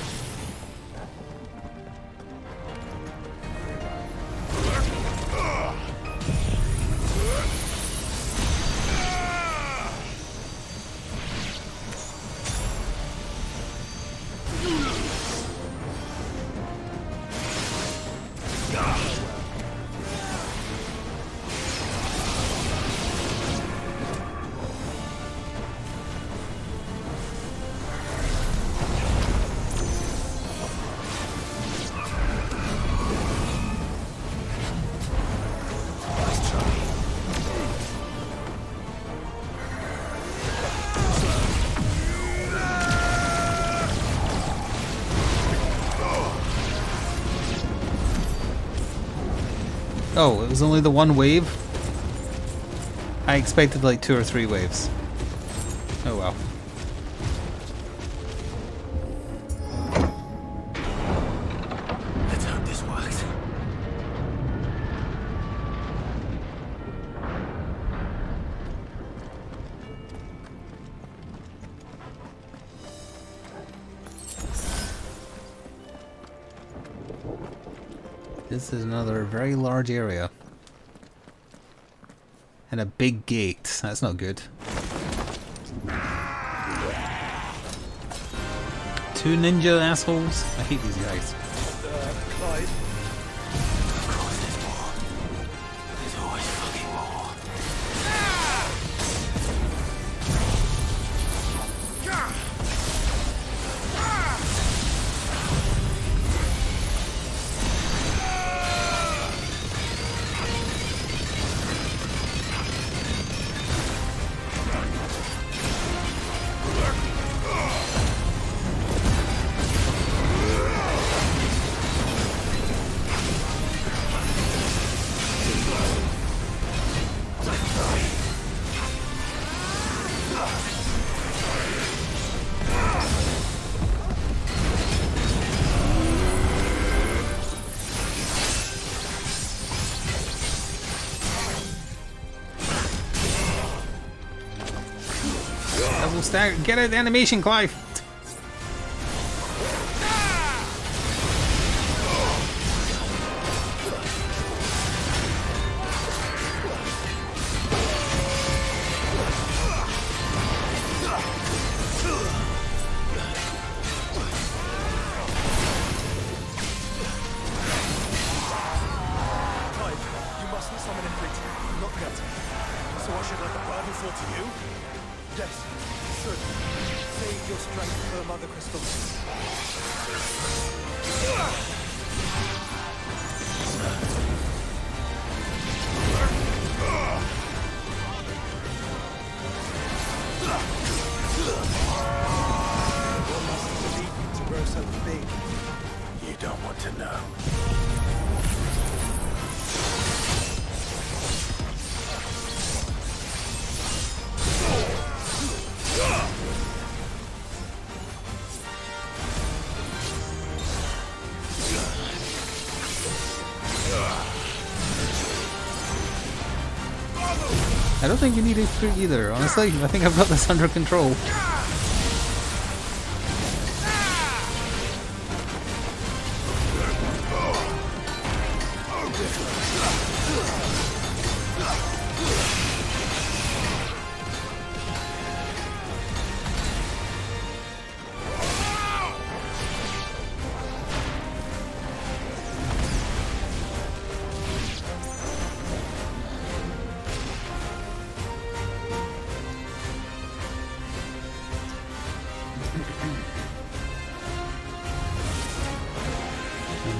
Oh, it was only the one wave? I expected like 2 or 3 waves. Oh well. Let's hope this works. This is another very large area. And a big gate. That's not good. 2 ninja assholes. I hate these guys. Get an animation, Clive! I don't think you need Ifrit either, honestly. I think I've got this under control.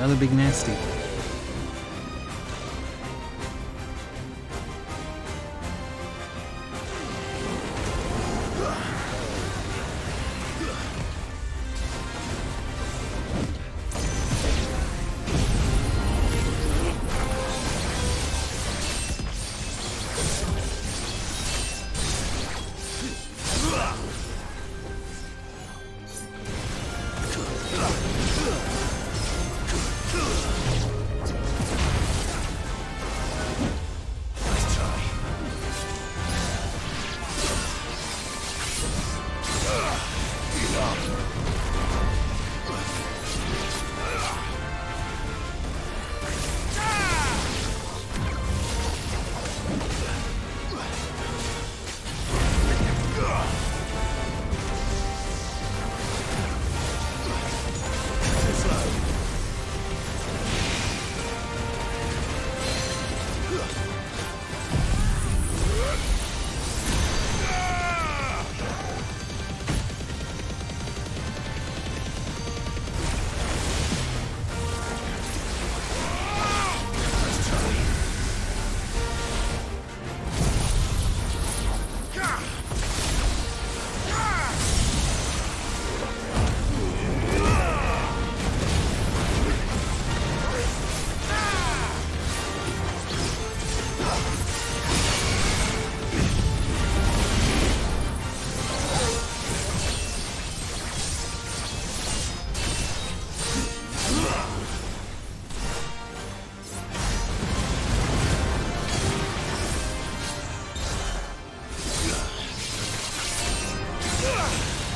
Another big nasty.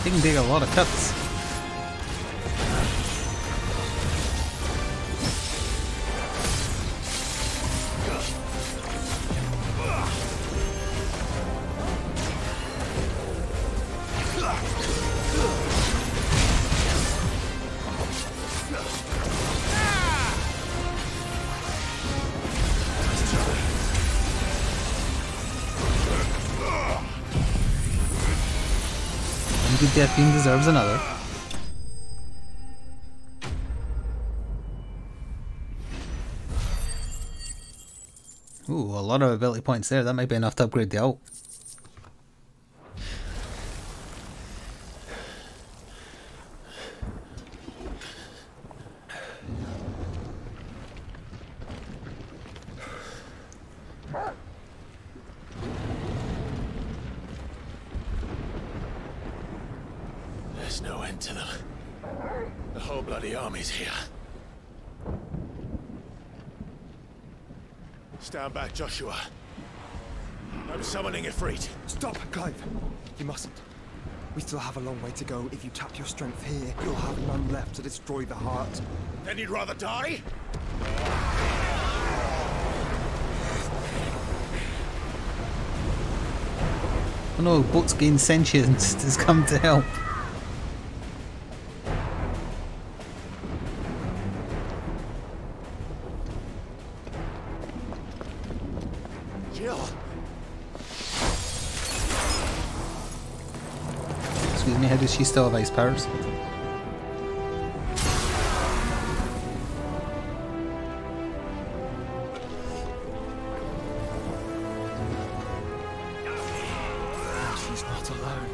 They can take a lot of cuts. Death Beam deserves another. Ooh, a lot of ability points there. That might be enough to upgrade the ult. Joshua, I'm summoning Efreet. Stop, Clive. You mustn't. We still have a long way to go. If you tap your strength here, you'll have none left to destroy the heart. Then you'd rather die? Oh no, Butskin Sentience has come to help. She still have ice powers. She's not alone.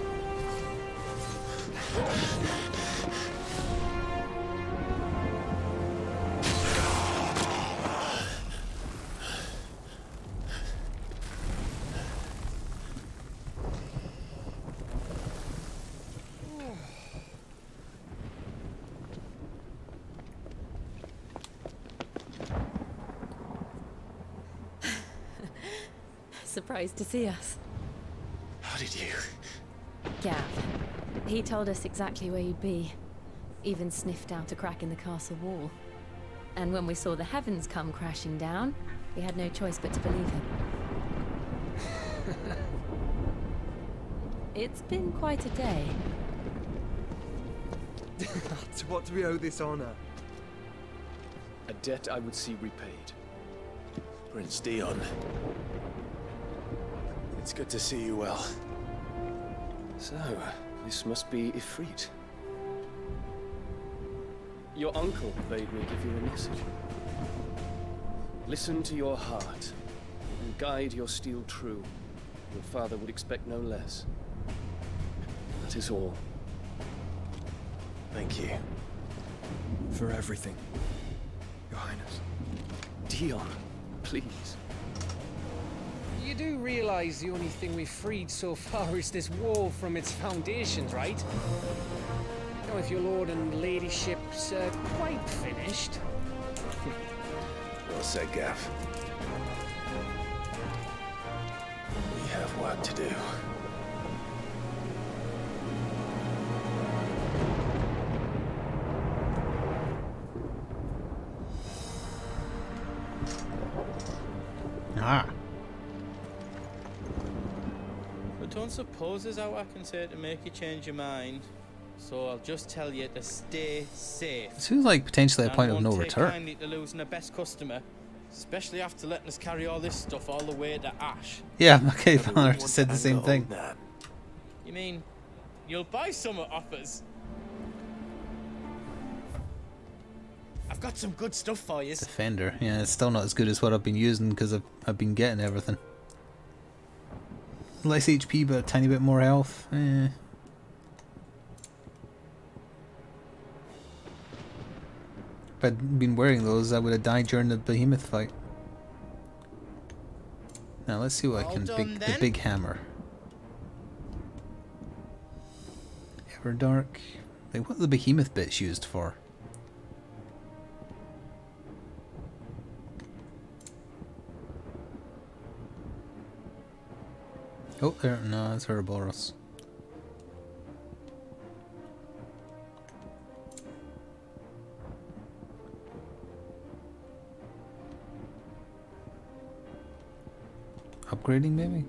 Surprised to see us. How did you? Gav. He told us exactly where you'd be. Even sniffed out a crack in the castle wall. And when we saw the heavens come crashing down, we had no choice but to believe him. It's been quite a day. To what do we owe this honor? A debt I would see repaid. Prince Dion. It's good to see you well. So, this must be Ifrit. Your uncle bade me give you a message. Listen to your heart, and guide your steel true. Your father would expect no less. That is all. Thank you. For everything, Your Highness. Dion, please. You do realize the only thing we've freed so far is this wall from its foundations, right? Now, if your lord and ladyship's quite finished. Well said, Gaff. We have work to do. Suppose there's how I can say to make you change your mind, so I'll just tell you to stay safe. It seems like potentially a point of no return. I need to losing the best customer, especially after letting us carry all this stuff all the way to Ash. Yeah, okay, Valor just said the same thing. That. You mean you'll buy some off us? I've got some good stuff for you. Defender, yeah, it's still not as good as what I've been using because I've been getting everything. Less HP, but a tiny bit more health. Eh. If I'd been wearing those, I would have died during the behemoth fight. Now let's see what I can. The big hammer. Everdark. Like, what are the behemoth bits used for? Oh, there, no, that's Ouroboros. Upgrading, maybe?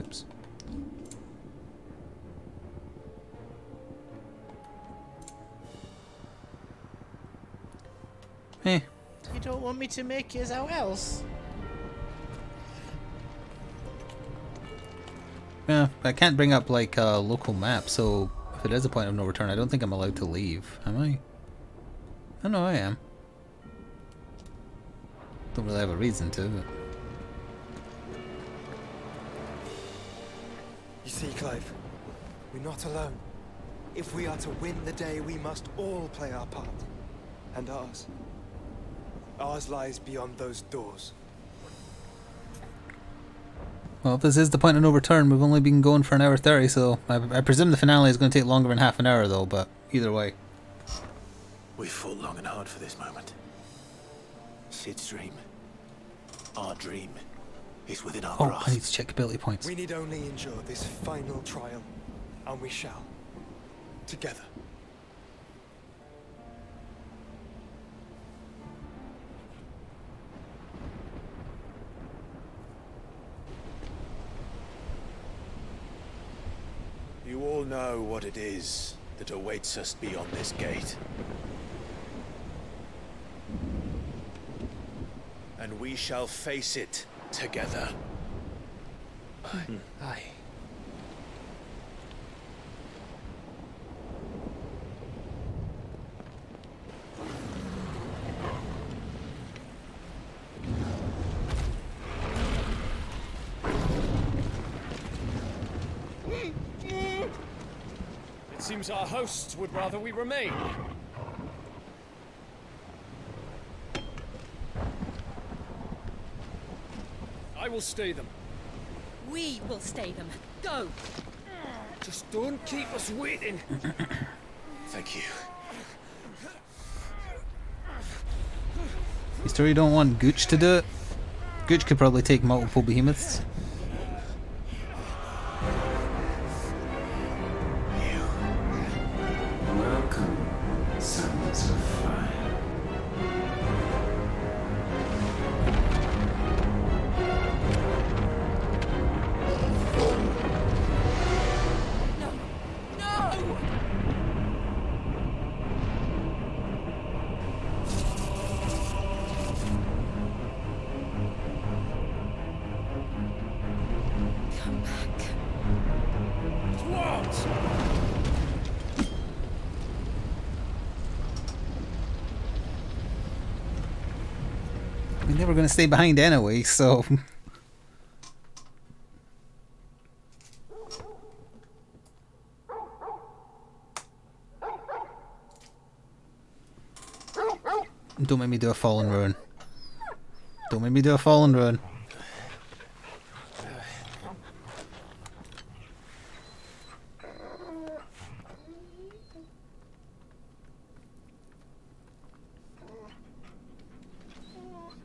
Oops. Eh. You don't want me to make yours out else? Yeah, I can't bring up like a local map, so if it is a point of no return, I don't think I'm allowed to leave, am I? Oh no, I am. Don't really have a reason to, but... You see, Clive, we're not alone. If we are to win the day, we must all play our part. And ours. Ours lies beyond those doors. Well, if this is the point of no return, we've only been going for an hour 30, so I presume the finale is going to take longer than half an hour, though, but either way. We fought long and hard for this moment. Sid's dream. Our dream. is within our grasp. I need to check ability points. We need only endure this final trial, and we shall, together. You all know what it is that awaits us beyond this gate. And we shall face it together. Aye. It seems our hosts would rather we remain. I will stay them. We will stay them. Go! Just don't keep us waiting. Thank you. You sure you don't want Gooch to do it? Gooch could probably take multiple behemoths. We're gonna stay behind anyway, so don't make me do a fallen rune. Don't make me do a fallen rune.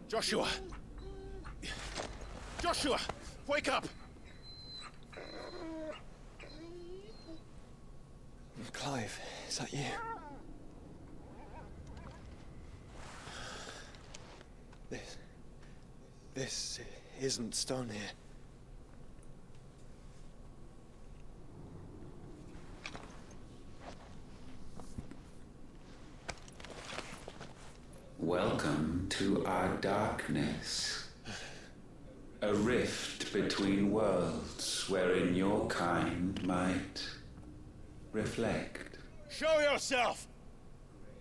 Joshua! Joshua! Wake up! Clive, is that you? This isn't Stonehear. Welcome to our darkness, a rift between worlds wherein your kind might reflect. Show yourself!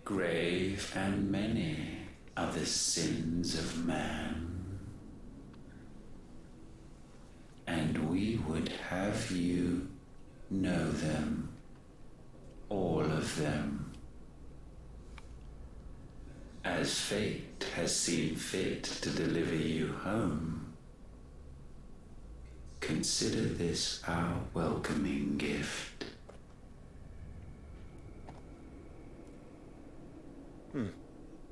Grave and many are the sins of man, and we would have you know them, all of them. As fate has seen fit to deliver you home, consider this our welcoming gift.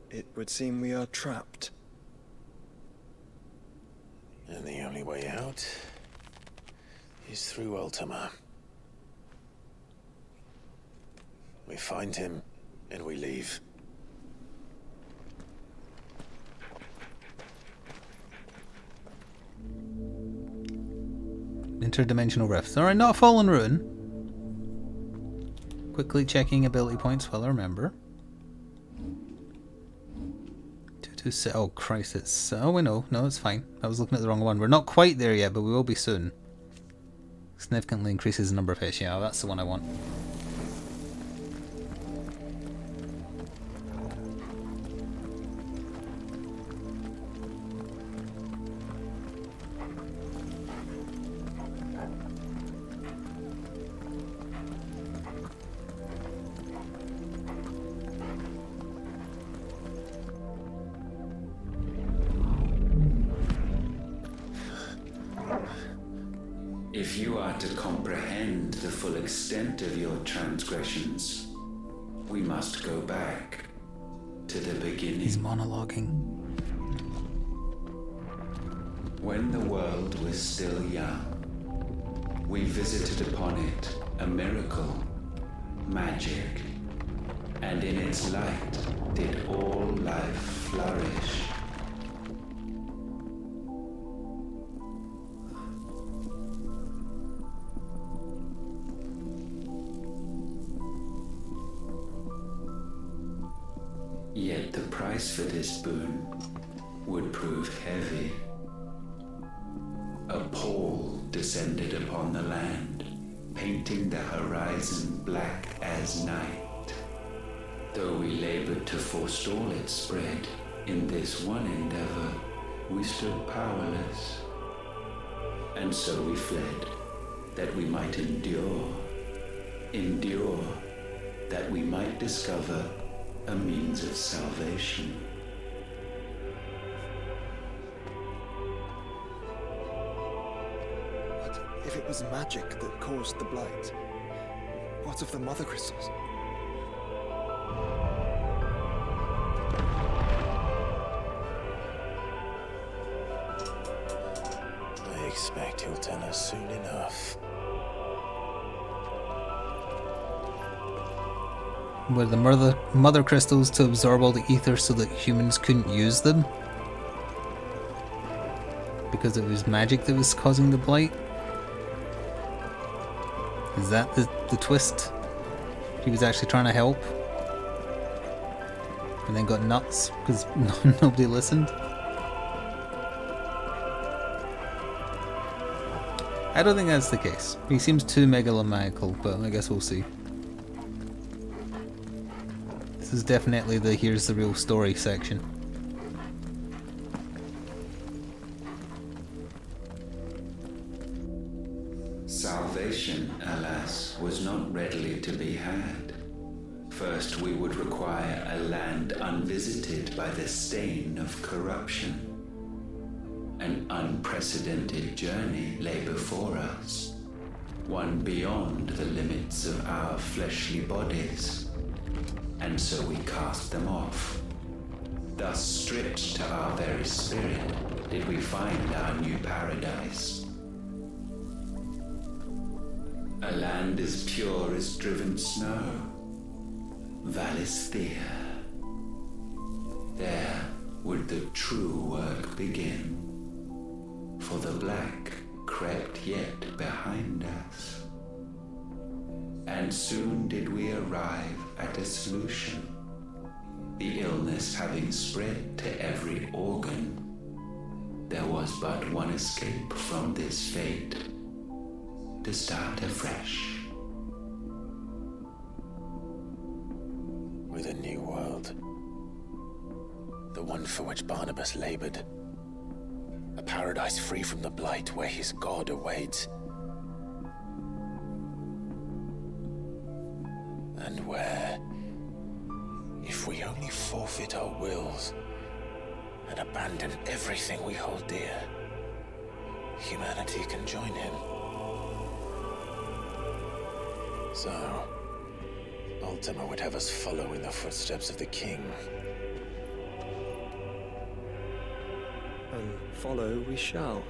It would seem we are trapped. And the only way out is through Ultima. We find him and we leave. Interdimensional rifts. Alright, not fallen rune. Quickly checking ability points while I remember. Oh Christ, it's... Oh, we know. No, it's fine. I was looking at the wrong one. We're not quite there yet, but we will be soon. Significantly increases the number of fish. Yeah, that's the one I want. If you are to comprehend the full extent of your transgressions, we must go back to the beginning. He's monologuing. When the world was still young, we visited upon it a miracle, magic, and in its light did all life flourish. Yet the price for this boon would prove heavy. A pall descended upon the land, painting the horizon black as night. Though we labored to forestall its spread, in this one endeavor, we stood powerless. And so we fled, that we might endure, that we might discover a means of salvation. But if it was magic that caused the blight, what of the mother crystals? I expect he'll tell us soon enough. Were the mother crystals to absorb all the ether so that humans couldn't use them? Because it was magic that was causing the blight? Is that the twist? He was actually trying to help? And then got nuts because nobody listened? I don't think that's the case. He seems too megalomaniacal, but I guess we'll see. This is definitely the here's the real story section. Salvation, alas, was not readily to be had. First, we would require a land unvisited by the stain of corruption. An unprecedented journey lay before us, one beyond the limits of our fleshly bodies. And so we cast them off. Thus stripped to our very spirit, did we find our new paradise. A land as pure as driven snow, Valisthea. There would the true work begin, for the black crept yet behind us. And soon did we arrive at a solution, the illness having spread to every organ. There was but one escape from this fate, to start afresh. With a new world, the one for which Barnabas labored, a paradise free from the blight where his god awaits. And where, if we only forfeit our wills and abandon everything we hold dear, humanity can join him. So, Ultima would have us follow in the footsteps of the king. And follow we shall.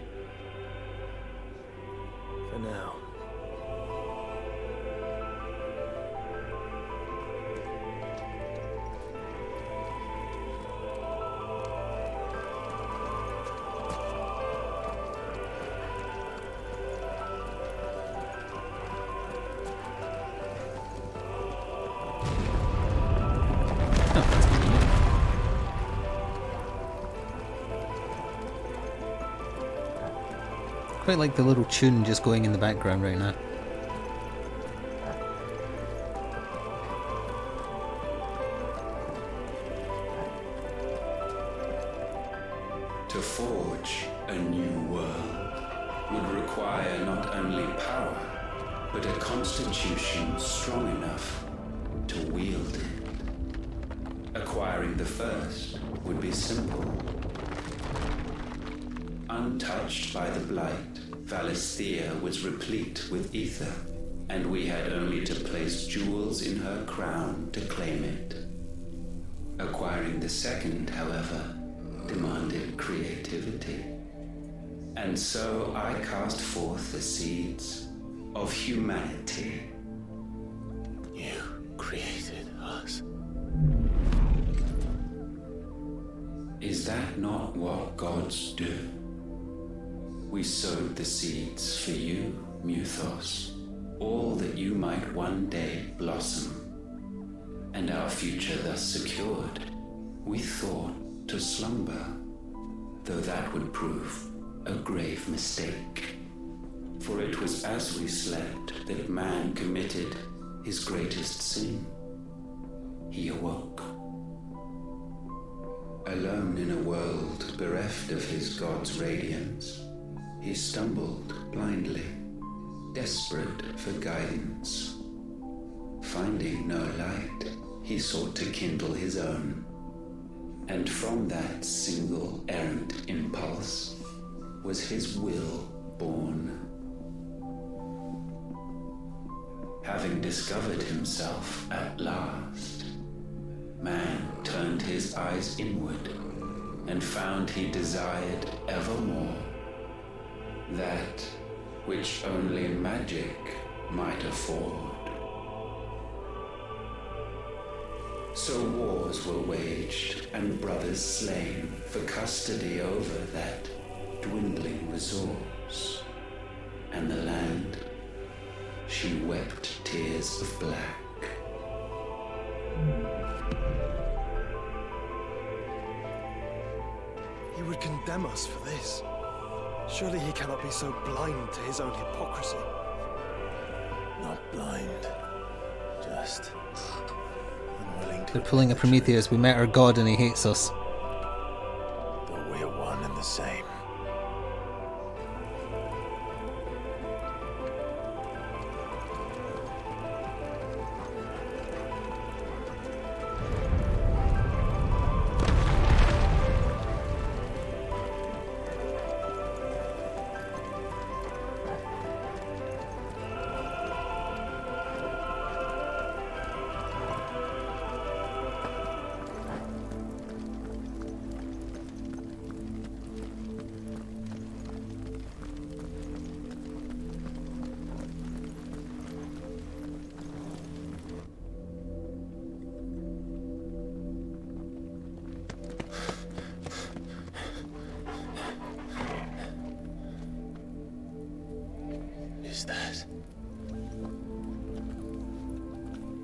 For now. I like the little tune just going in the background right now. To forge a new world would require not only power, but a constitution strong enough to wield it. Acquiring the first would be simple. Untouched by the blight, Valisthea was replete with ether, and we had only to place jewels in her crown to claim it. Acquiring the second, however, demanded creativity. And so I cast forth the seeds of humanity. You created us. Is that not what gods do? We sowed the seeds for you, Muthos, all that you might one day blossom, and our future thus secured, we thought to slumber, though that would prove a grave mistake. For it was as we slept that man committed his greatest sin. He awoke. Alone in a world bereft of his god's radiance, he stumbled blindly, desperate for guidance. Finding no light, he sought to kindle his own. And from that single errant impulse was his will born. Having discovered himself at last, man turned his eyes inward and found he desired evermore that which only magic might afford. So wars were waged and brothers slain for custody over that dwindling resource, and the land, she wept tears of black. He would condemn us for this. Surely he cannot be so blind to his own hypocrisy. Not blind, just unwilling to... They're pulling a Prometheus. We met our god and he hates us. But we are one and the same.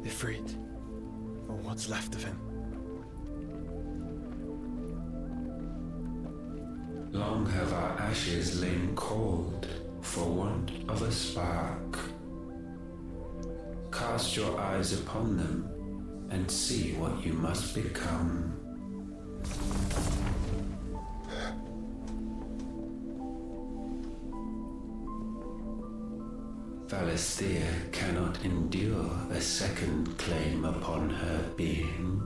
Ifrit, or what's left of him. Long have our ashes lain cold for want of a spark. Cast your eyes upon them and see what you must become. Valisthea cannot endure a second claim upon her being.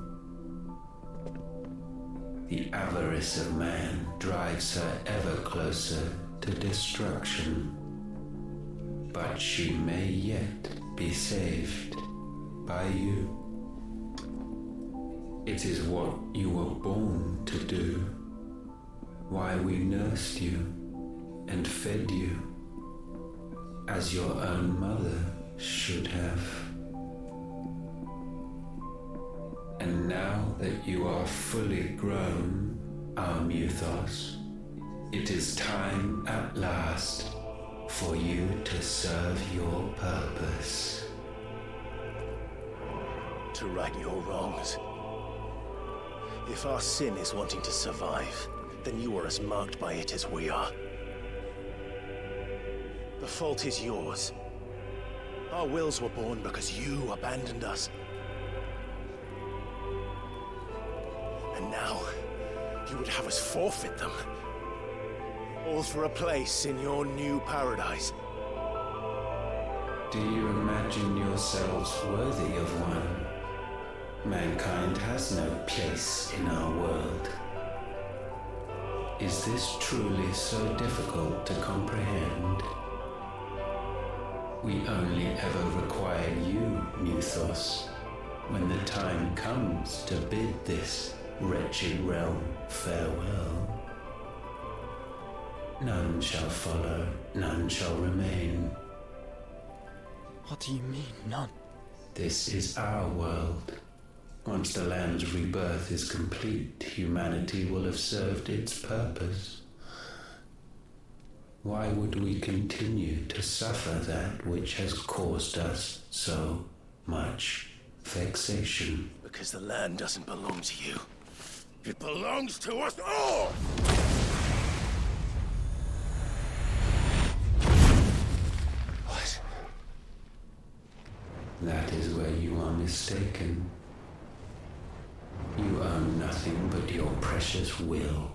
The avarice of man drives her ever closer to destruction. But she may yet be saved by you. It is what you were born to do, why we nursed you and fed you, as your own mother should have. And now that you are fully grown, our Muthos, it is time at last for you to serve your purpose. To right your wrongs. If our sin is wanting to survive, then you are as marked by it as we are. The fault is yours. Our wills were born because you abandoned us. And now, you would have us forfeit them. All for a place in your new paradise. Do you imagine yourselves worthy of one? Mankind has no place in our world. Is this truly so difficult to comprehend? We only ever require you, Muthos, when the time comes to bid this wretched realm farewell. None shall follow, none shall remain. What do you mean, none? This is our world. Once the land's rebirth is complete, humanity will have served its purpose. Why would we continue to suffer that which has caused us so much vexation? Because the land doesn't belong to you. It belongs to us all! What? That is where you are mistaken. You own nothing but your precious will.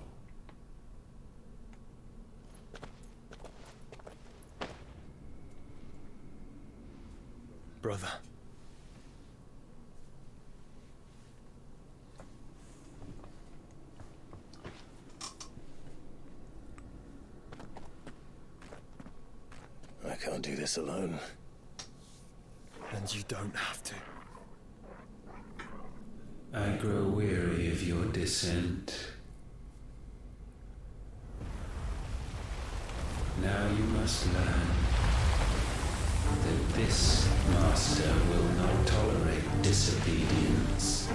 Brother. I can't do this alone. And you don't have to. I grow weary of your dissent. Now you must learn that this master will not tolerate disobedience.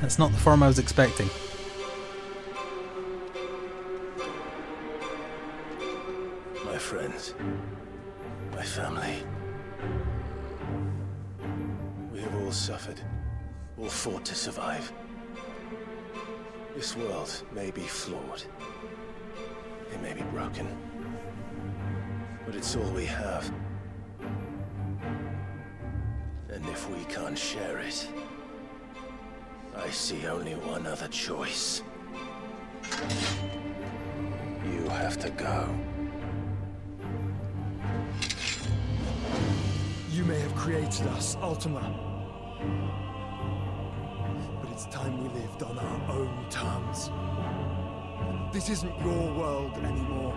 That's not the form I was expecting. My friends. My family. We have all suffered, all fought to survive. This world may be flawed. It may be broken. But it's all we have. And if we can't share it, I see only one other choice. You have to go. You may have created us, Ultima, but it's time we lived on our own terms. This isn't your world anymore.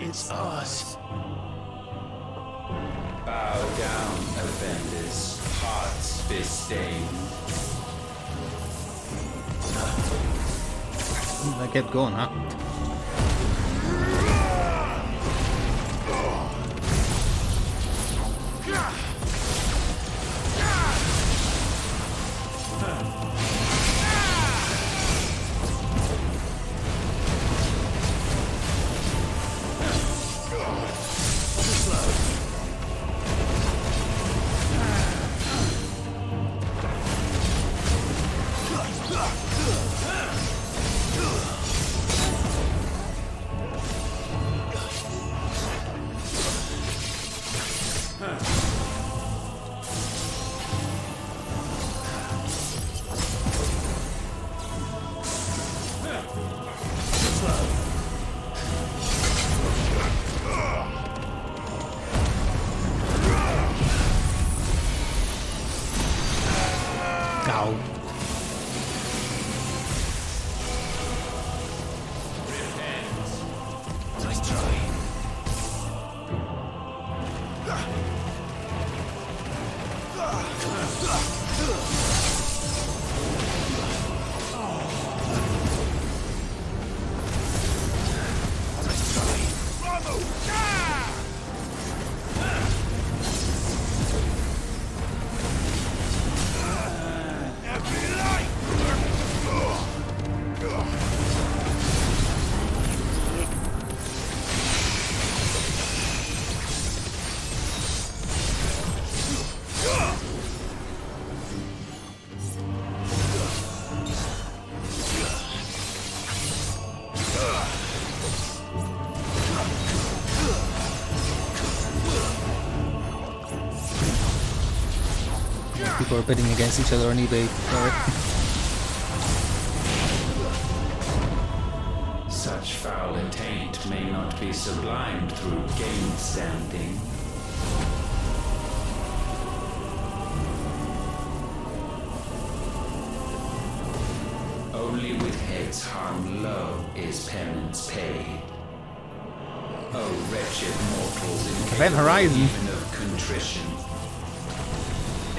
It's ours. Bow down, Avendis, hearts bestained. That kept going, huh? People are bidding against each other on eBay. Sorry. Such foul attaint may not be sublimed through gainstanding. Only with heads hung low is penance paid. Oh, wretched mortals in Event Horizon of contrition.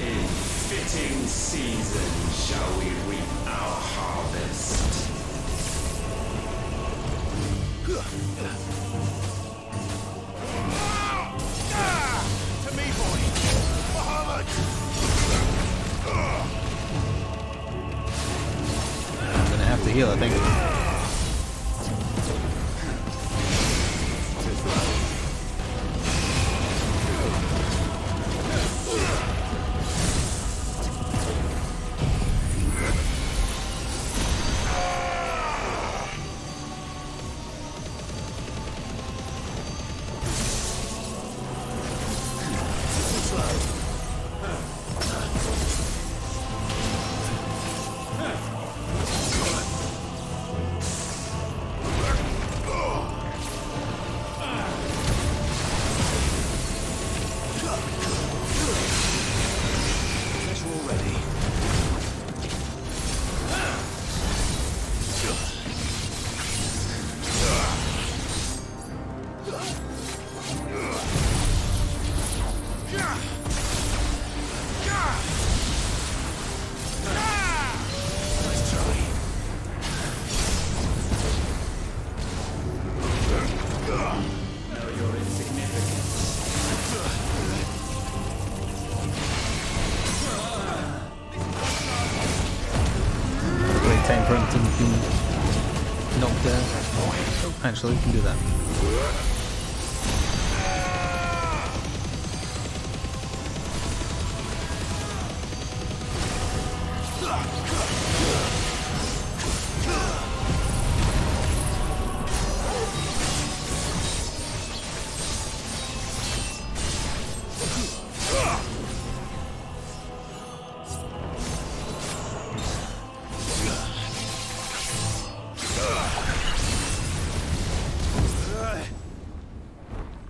In fitting season shall we reap our harvest. To me, boy! Muhammad! I'm gonna have to heal, I think. Actually, we can do that.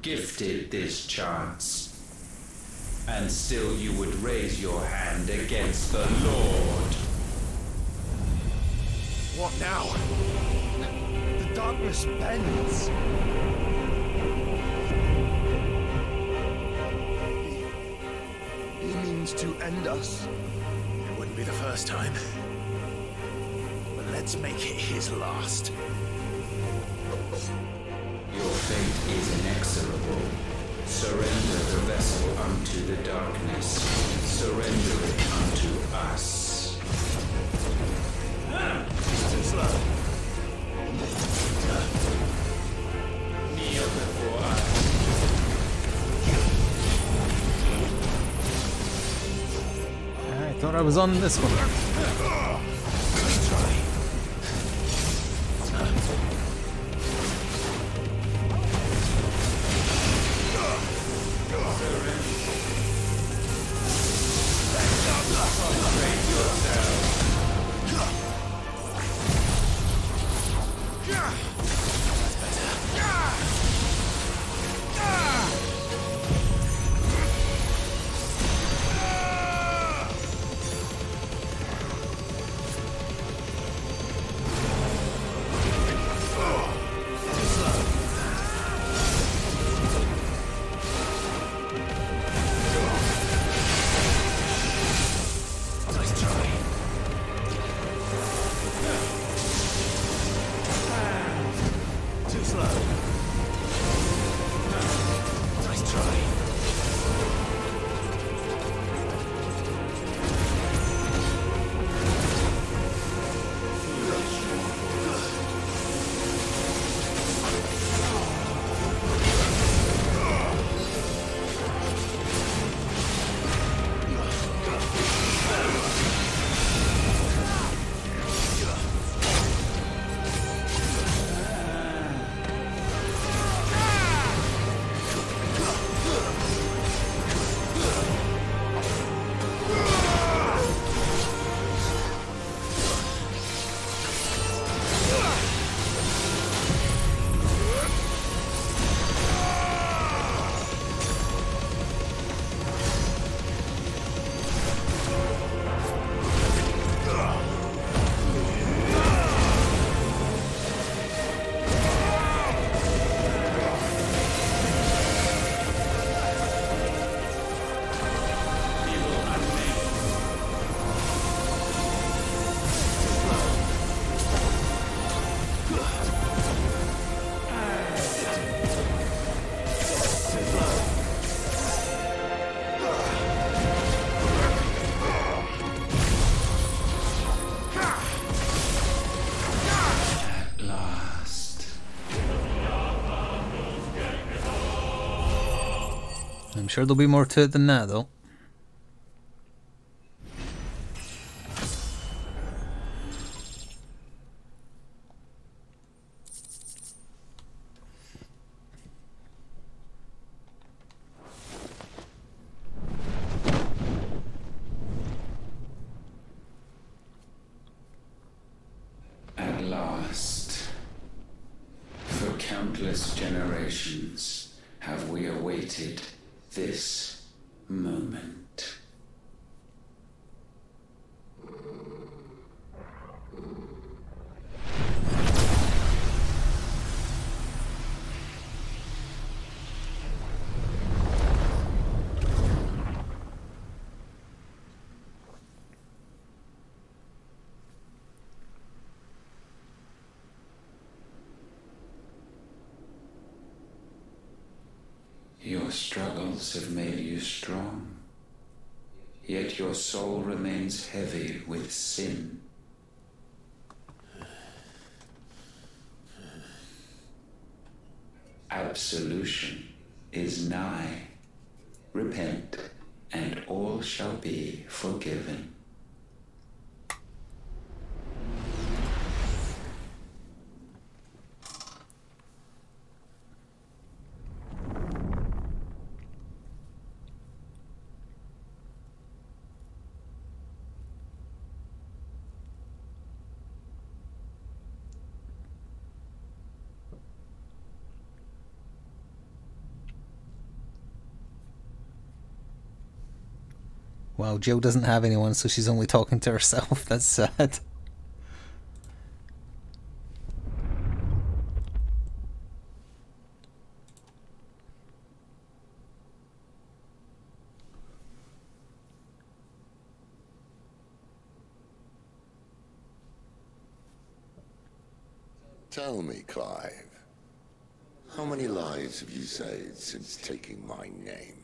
Gifted this chance, and still you would raise your hand against the Lord. What now? The darkness bends. He means to end us. It wouldn't be the first time, but let's make it his last. Your fate is inexorable. Surrender the vessel unto the darkness. Surrender it unto us. Kneel before us. I thought I was on this one. I'm sure there'll be more to it than that, though. At last, for countless generations, have we awaited this moment. Your struggles have made you strong, yet your soul remains heavy with sin. Absolution is nigh. Repent, and all shall be forgiven. Wow, Jill doesn't have anyone, so she's only talking to herself. That's sad. Tell me, Clive, how many lives have you saved since taking my name?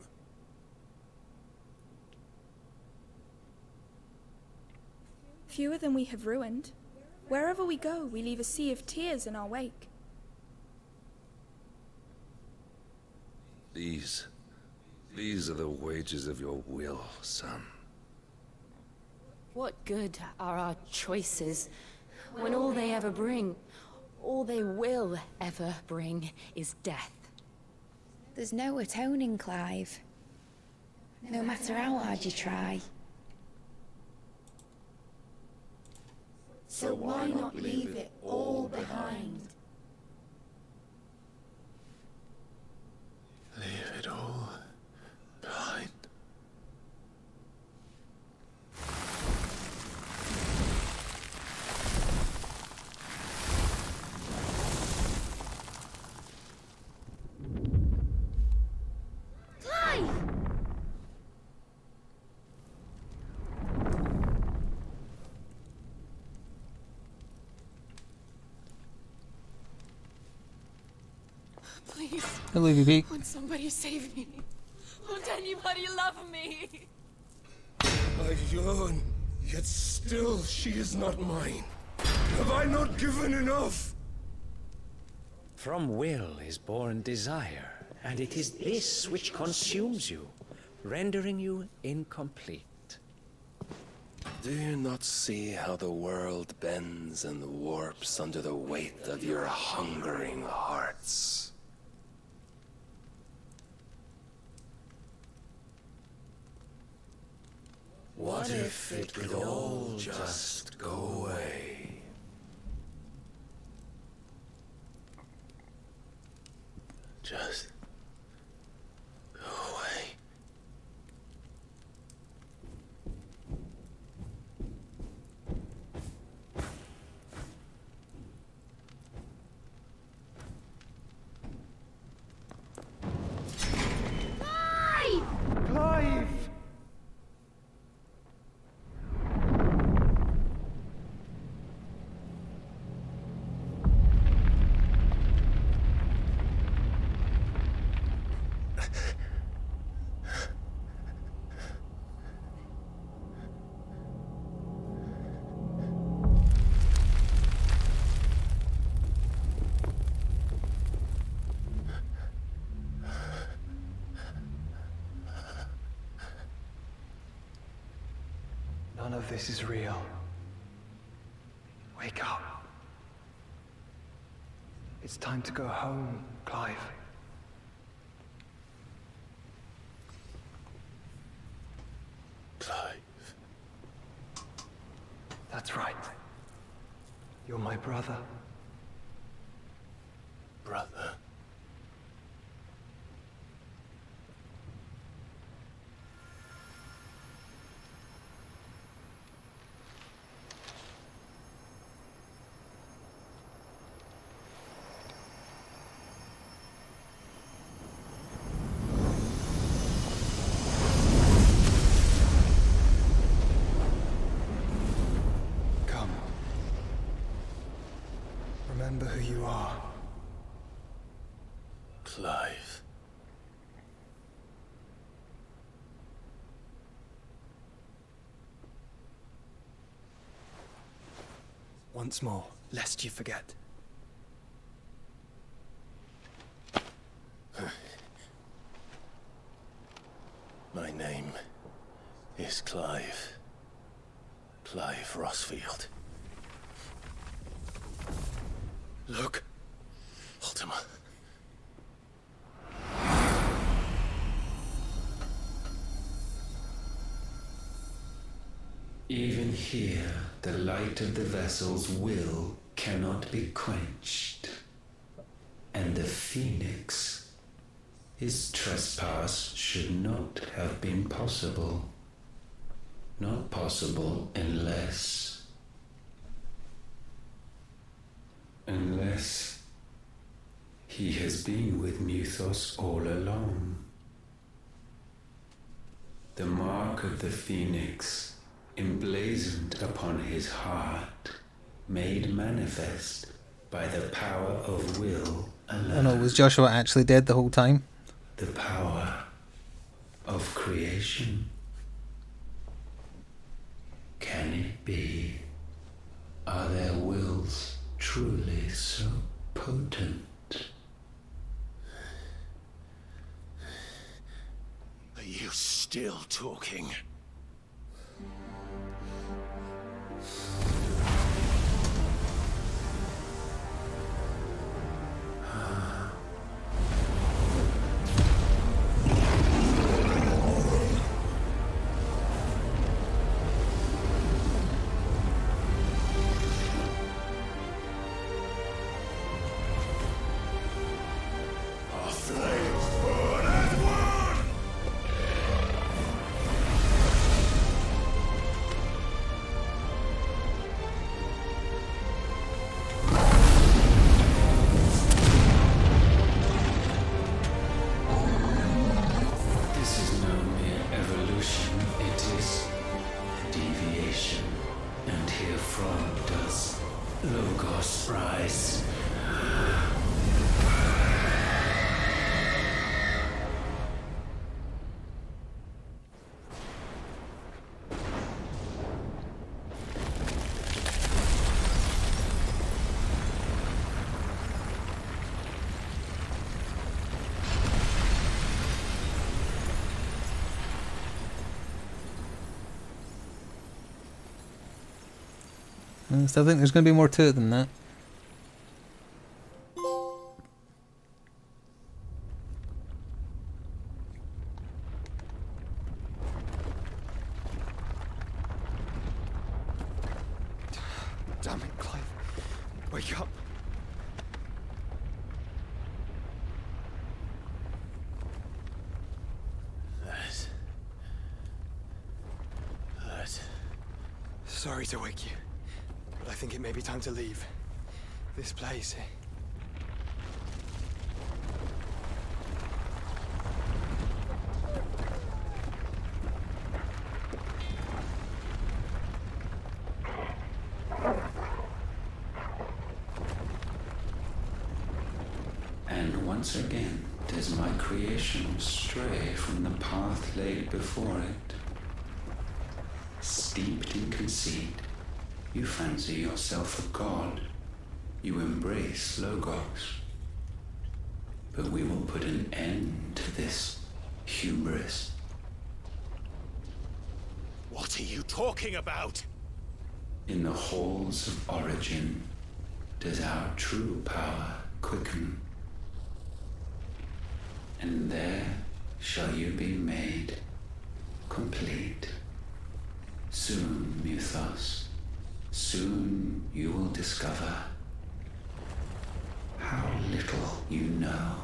Fewer than we have ruined. Wherever we go, we leave a sea of tears in our wake. These are the wages of your will, son. What good are our choices when all they ever bring, all they will ever bring, is death? There's no atoning, Clive. No matter how hard you try. So why not leave it all behind? Leave it all behind. Hello, BB. Won't somebody save me? Won't anybody love me? I yearn, yet still she is not mine. Have I not given enough? From will is born desire, and it is this which consumes you, rendering you incomplete. Do you not see how the world bends and warps under the weight of your hungering hearts? What if it could all just go away? Just go away. Clive! Clive! this is real. Wake up. It's time to go home, Clive. Clive. That's right. You're my brother. Brother. Remember who you are. Clive. Once more, lest you forget. My name is Clive. Clive Rossfield. Look, Ultima. Even here, the light of the vessel's will cannot be quenched, and the Phoenix, his trespass should not have been possible. Not possible unless... unless he has been with Muthos all along. The mark of the Phoenix, emblazoned upon his heart, made manifest by the power of will alone. Oh no, was Joshua actually dead the whole time? The power of creation. Can it be? Are there wills truly so potent? Are you still talking? So I think there's going to be more to it than that. Damn it, Clive. Wake up. Sorry to wake you. I think it may be time to leave this place. And once again, does my creation stray from the path laid before it? Steeped in conceit, you fancy yourself a god. You embrace Logos. But we will put an end to this hubris. What? What are you talking about? In the halls of Origin, does our true power quicken? And there shall you be made complete. Soon, Muthos, soon you will discover how little you know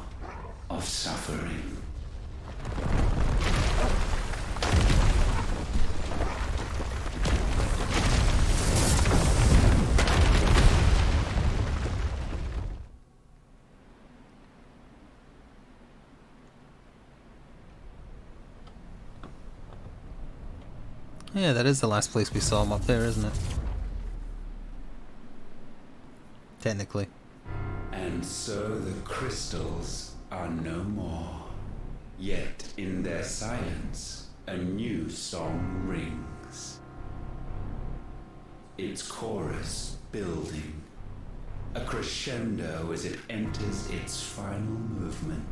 of suffering. Yeah, that is the last place we saw him up there, isn't it? Technically. And so the crystals are no more. Yet in their silence, a new song rings. Its chorus building. A crescendo as it enters its final movement.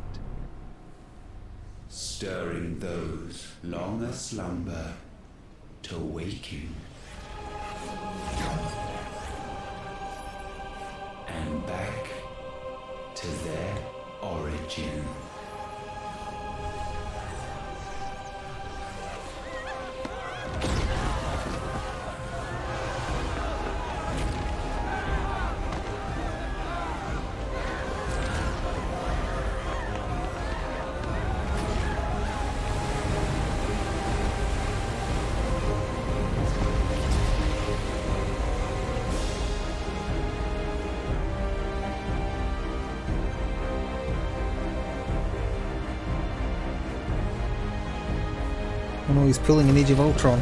Stirring those long aslumber to waking and back to their origin. He's pulling an Age of Ultron.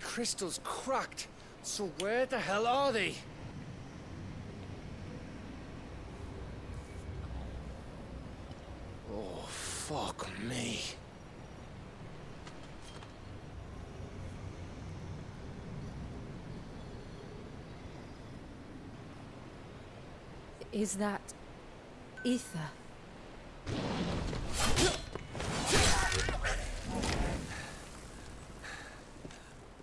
Crystal's cracked, so where the hell are they? Oh, fuck me. Is that ether?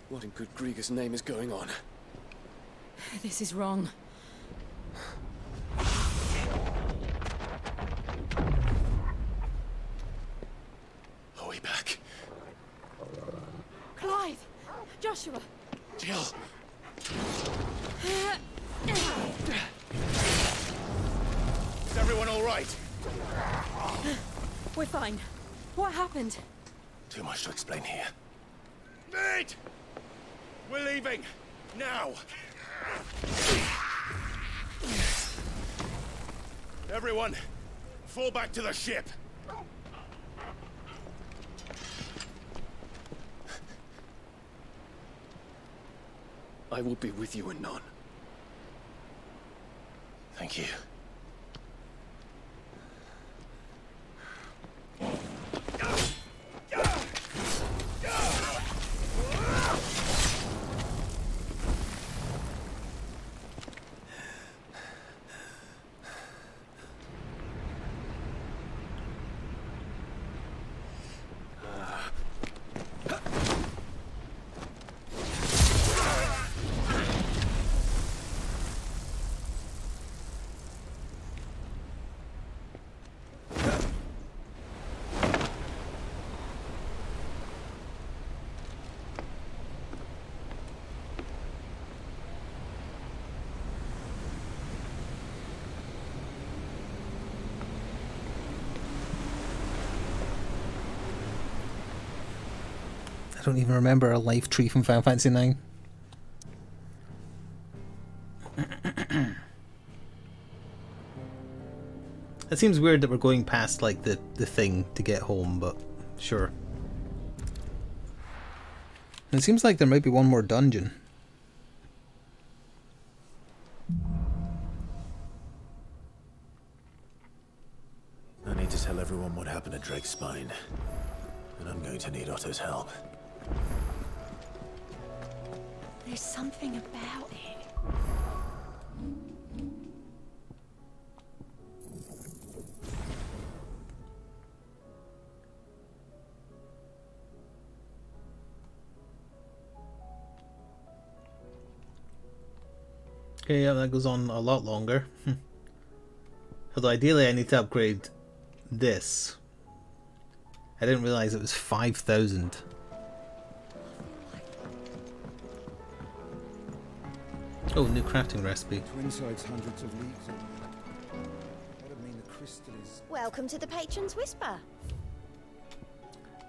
What in good Grieger's name is going on? This is wrong. Are we back? Clive! Joshua! Jill! Is everyone all right? We're fine. What happened? Too much to explain here. Mate! We're leaving! Now! Everyone, fall back to the ship! I will be with you anon. Thank you. I don't even remember a life tree from Final Fantasy IX. It seems weird that we're going past like the thing to get home, but sure. And it seems like there might be one more dungeon. tell everyone what happened to Drake's spine. And I'm going to need Otto's help. There's something about it. Okay, yeah, that goes on a lot longer. Although ideally I need to upgrade this. I didn't realize it was 5,000. Oh, new crafting recipe. Twinside's hundreds of leagues. That'd mean the crystal is... Welcome to the Patron's Whisper.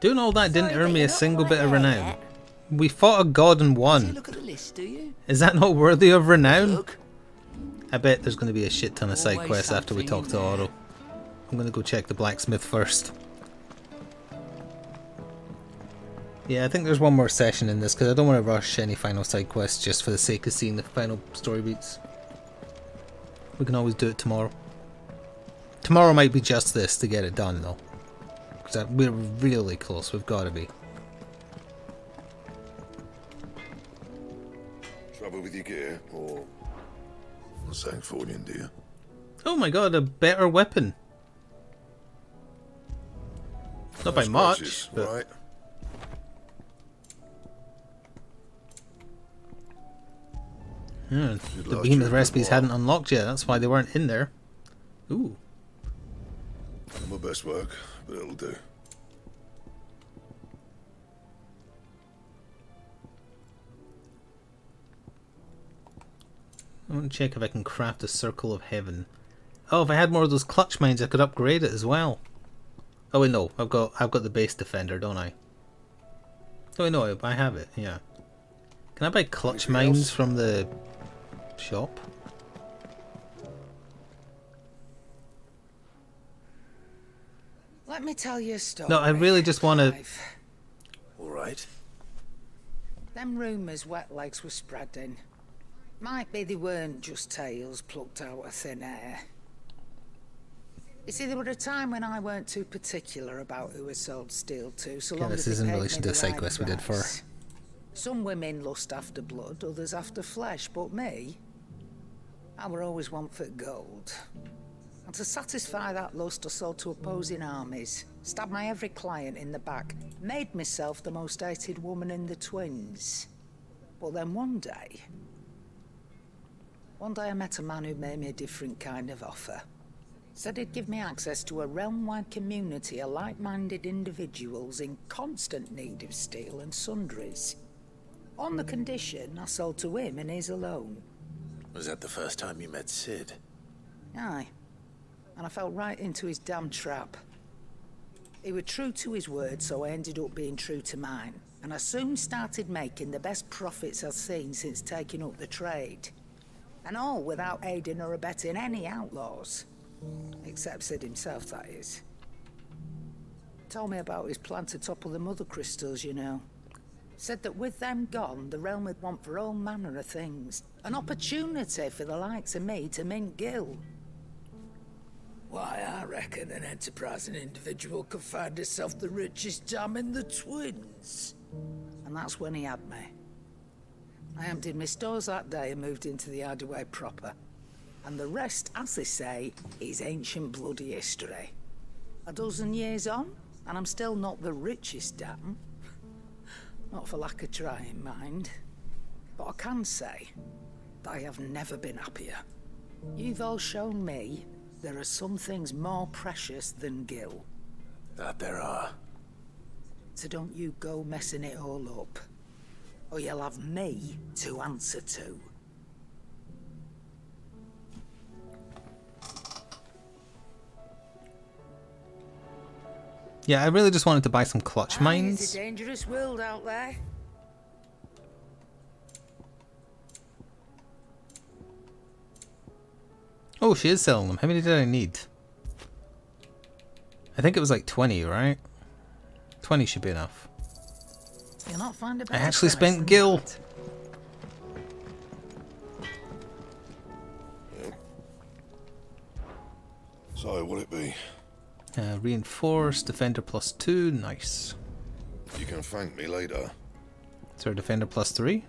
Doing all that didn't earn me a single bit of renown. Yet. We fought a god and won. Look at the list, do you? Is that not worthy of renown? Look. I bet there's going to be a shit ton of side quests after we talk to Oro. I'm going to go check the blacksmith first. Yeah, I think there's one more session in this because I don't want to rush any final side quests just for the sake of seeing the final story beats. We can always do it tomorrow. Tomorrow might be just this to get it done though. Because we're really close, we've got to be. Trouble with your gear or... What's that for you, dear? Oh my god, a better weapon! Not by much, but... Right. Yeah, the behemoth recipes hadn't unlocked yet, that's why they weren't in there. Ooh. Not my best work, but it'll do. I want to check if I can craft a circle of heaven. Oh, if I had more of those clutch mines I could upgrade it as well. Oh wait, no, I've got the base defender, don't I? Oh wait, no, I have it, yeah. Can I buy clutch mines from the shop? Let me tell you a story. No, I really just want to. All right. Them rumours wet legs were spreading. Might be they weren't just tales plucked out of thin air. You see, there was a time when I weren't too particular about who I sold steel to, so long as they paid me the right price. This is in relation to the side quest we did for. Some women lust after blood, others after flesh, but me, I were always one for gold. And to satisfy that lust, I sold to opposing armies, stabbed my every client in the back, made myself the most hated woman in the Twins. But then one day I met a man who made me a different kind of offer. Said he'd give me access to a realm-wide community of like-minded individuals in constant need of steel and sundries. On the condition, I sold to him and his alone. Was that the first time you met Sid? Aye. And I fell right into his damn trap. He was true to his word, so I ended up being true to mine. And I soon started making the best profits I've seen since taking up the trade. And all without aiding or abetting any outlaws. Except Sid himself, that is. Told me about his plan to topple the mother crystals, you know. Said that with them gone, the realm would want for all manner of things. An opportunity for the likes of me to mint gil. Why, I reckon an enterprising individual could find himself the richest damn in the Twins. And that's when he had me. I emptied my stores that day and moved into the Hardaway proper. And the rest, as they say, is ancient bloody history. A dozen years on, and I'm still not the richest damn. Not for lack of trying, mind. But I can say that I have never been happier. You've all shown me there are some things more precious than gil. That there are. So don't you go messing it all up, or you'll have me to answer to. Yeah, I really just wanted to buy some clutch mines. It's a dangerous world out there. Oh, she is selling them. How many did I need? I think it was like 20, right? 20 should be enough. You'll not find a I actually spent gil. So, what'll it be? Reinforce, defender +2, nice. You can thank me later. Is there a defender +3?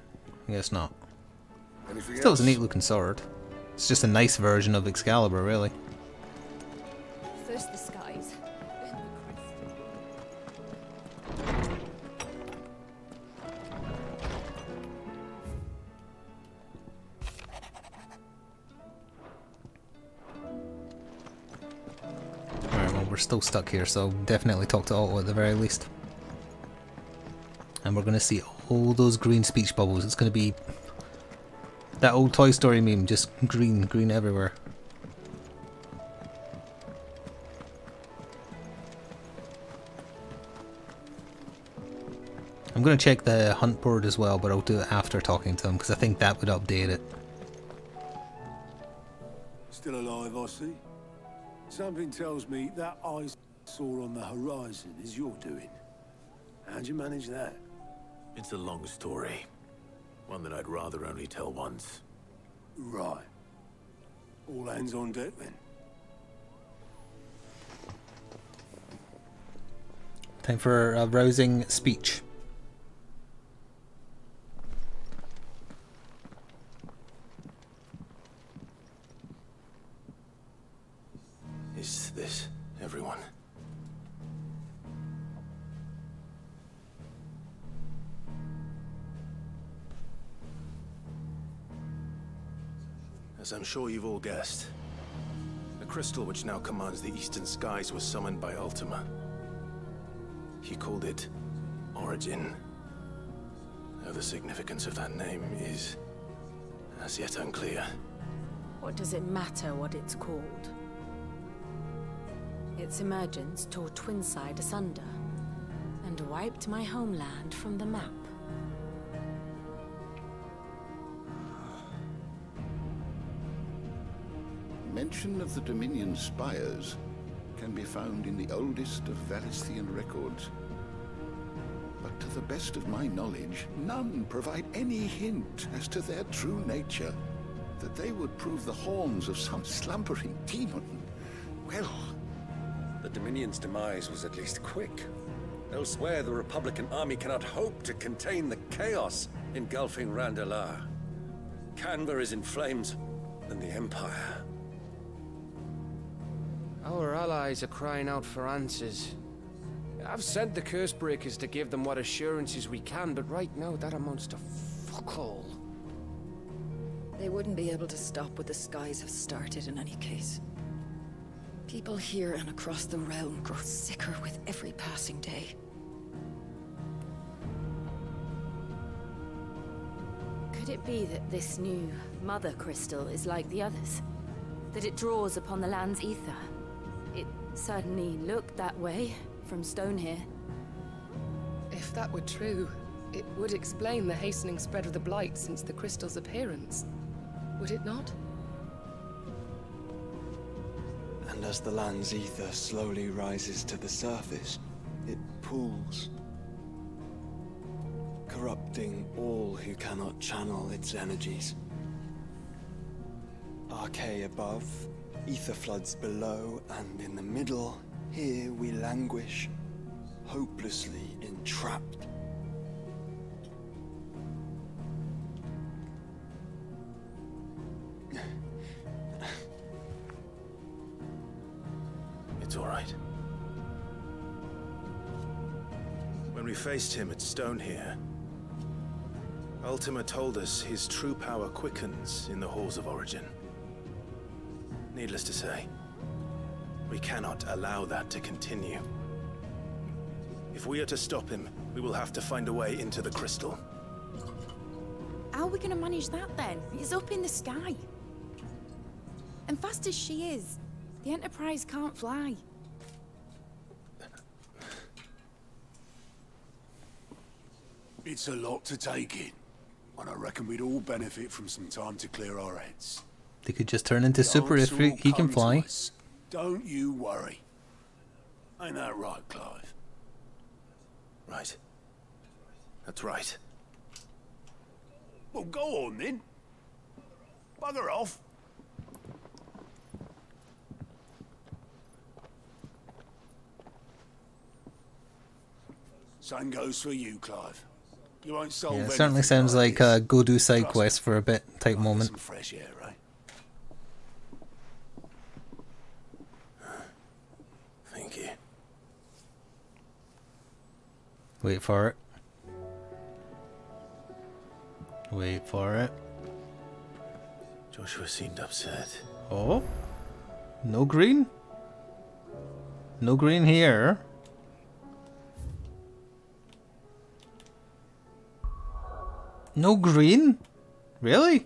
I guess not. Anything still else? Is a neat looking sword. It's just a nice version of Excalibur, really. First the skies. Alright, well, we're still stuck here, so definitely talk to Otto at the very least. And we're gonna see all those green speech bubbles. It's gonna be that old Toy Story meme, just green, green everywhere. I'm going to check the hunt board as well, but I'll do it after talking to them, because I think that would update it. Still alive, I see. Something tells me that I saw on the horizon is your doing. How'd you manage that? It's a long story. One that I'd rather only tell once. Right. All hands on deck then. Time for a rousing speech. Is this everyone? As I'm sure you've all guessed, the crystal which now commands the eastern skies was summoned by Ultima. He called it Origin. Now the significance of that name is as yet unclear. What does it matter what it's called? Its emergence tore Twinside asunder and wiped my homeland from the map. Mention of the Dominion spires can be found in the oldest of Valisthean records. But to the best of my knowledge, none provide any hint as to their true nature. That they would prove the horns of some slumbering demon. Well... The Dominion's demise was at least quick. Elsewhere, the Republican army cannot hope to contain the chaos engulfing Randallar. Canva is in flames, and the Empire... Our allies are crying out for answers. I've sent the Cursebreakers to give them what assurances we can, but right now that amounts to fuck all. They wouldn't be able to stop what the skies have started in any case. People here and across the realm grow sicker with every passing day. Could it be that this new Mother Crystal is like the others? That it draws upon the land's ether? It certainly looked that way, from Stonehear. If that were true, it would explain the hastening spread of the Blight since the crystal's appearance, would it not? And as the land's ether slowly rises to the surface, it pools, corrupting all who cannot channel its energies. Arcane above, ether floods below, and in the middle, here we languish, hopelessly entrapped. It's all right. When we faced him at Stonehear, Ultima told us his true power quickens in the halls of Origin. Needless to say, we cannot allow that to continue. If we are to stop him, we will have to find a way into the crystal. How are we going to manage that then? It's up in the sky. And fast as she is, the Enterprise can't fly. It's a lot to take in, and I reckon we'd all benefit from some time to clear our heads. They could just turn into Super Ifrit. He can fly. Don't you worry. Ain't that right, Clive? Right. That's right. Well, go on then. Bugger off. Same goes for you, Clive. You won't solve it. Certainly sounds like a go do side quest for a bit type moment. Some fresh air, right? Thank you. Wait for it. Wait for it. Joshua seemed upset. Oh? No green? No green here. No green? Really?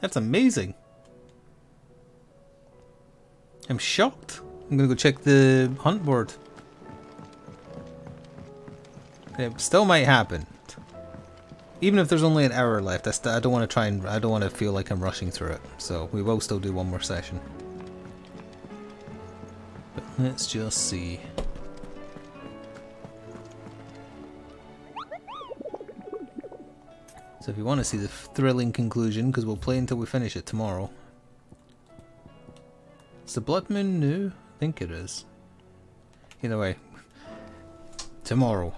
That's amazing. I'm shocked. I'm gonna go check the hunt board. It still might happen. Even if there's only an hour left, I don't want to try and I don't want to feel like I'm rushing through it. So we will still do one more session. But let's just see. So if you want to see the thrilling conclusion, because we'll play until we finish it tomorrow. Is the Blood Moon new? I think it is. Either way, tomorrow.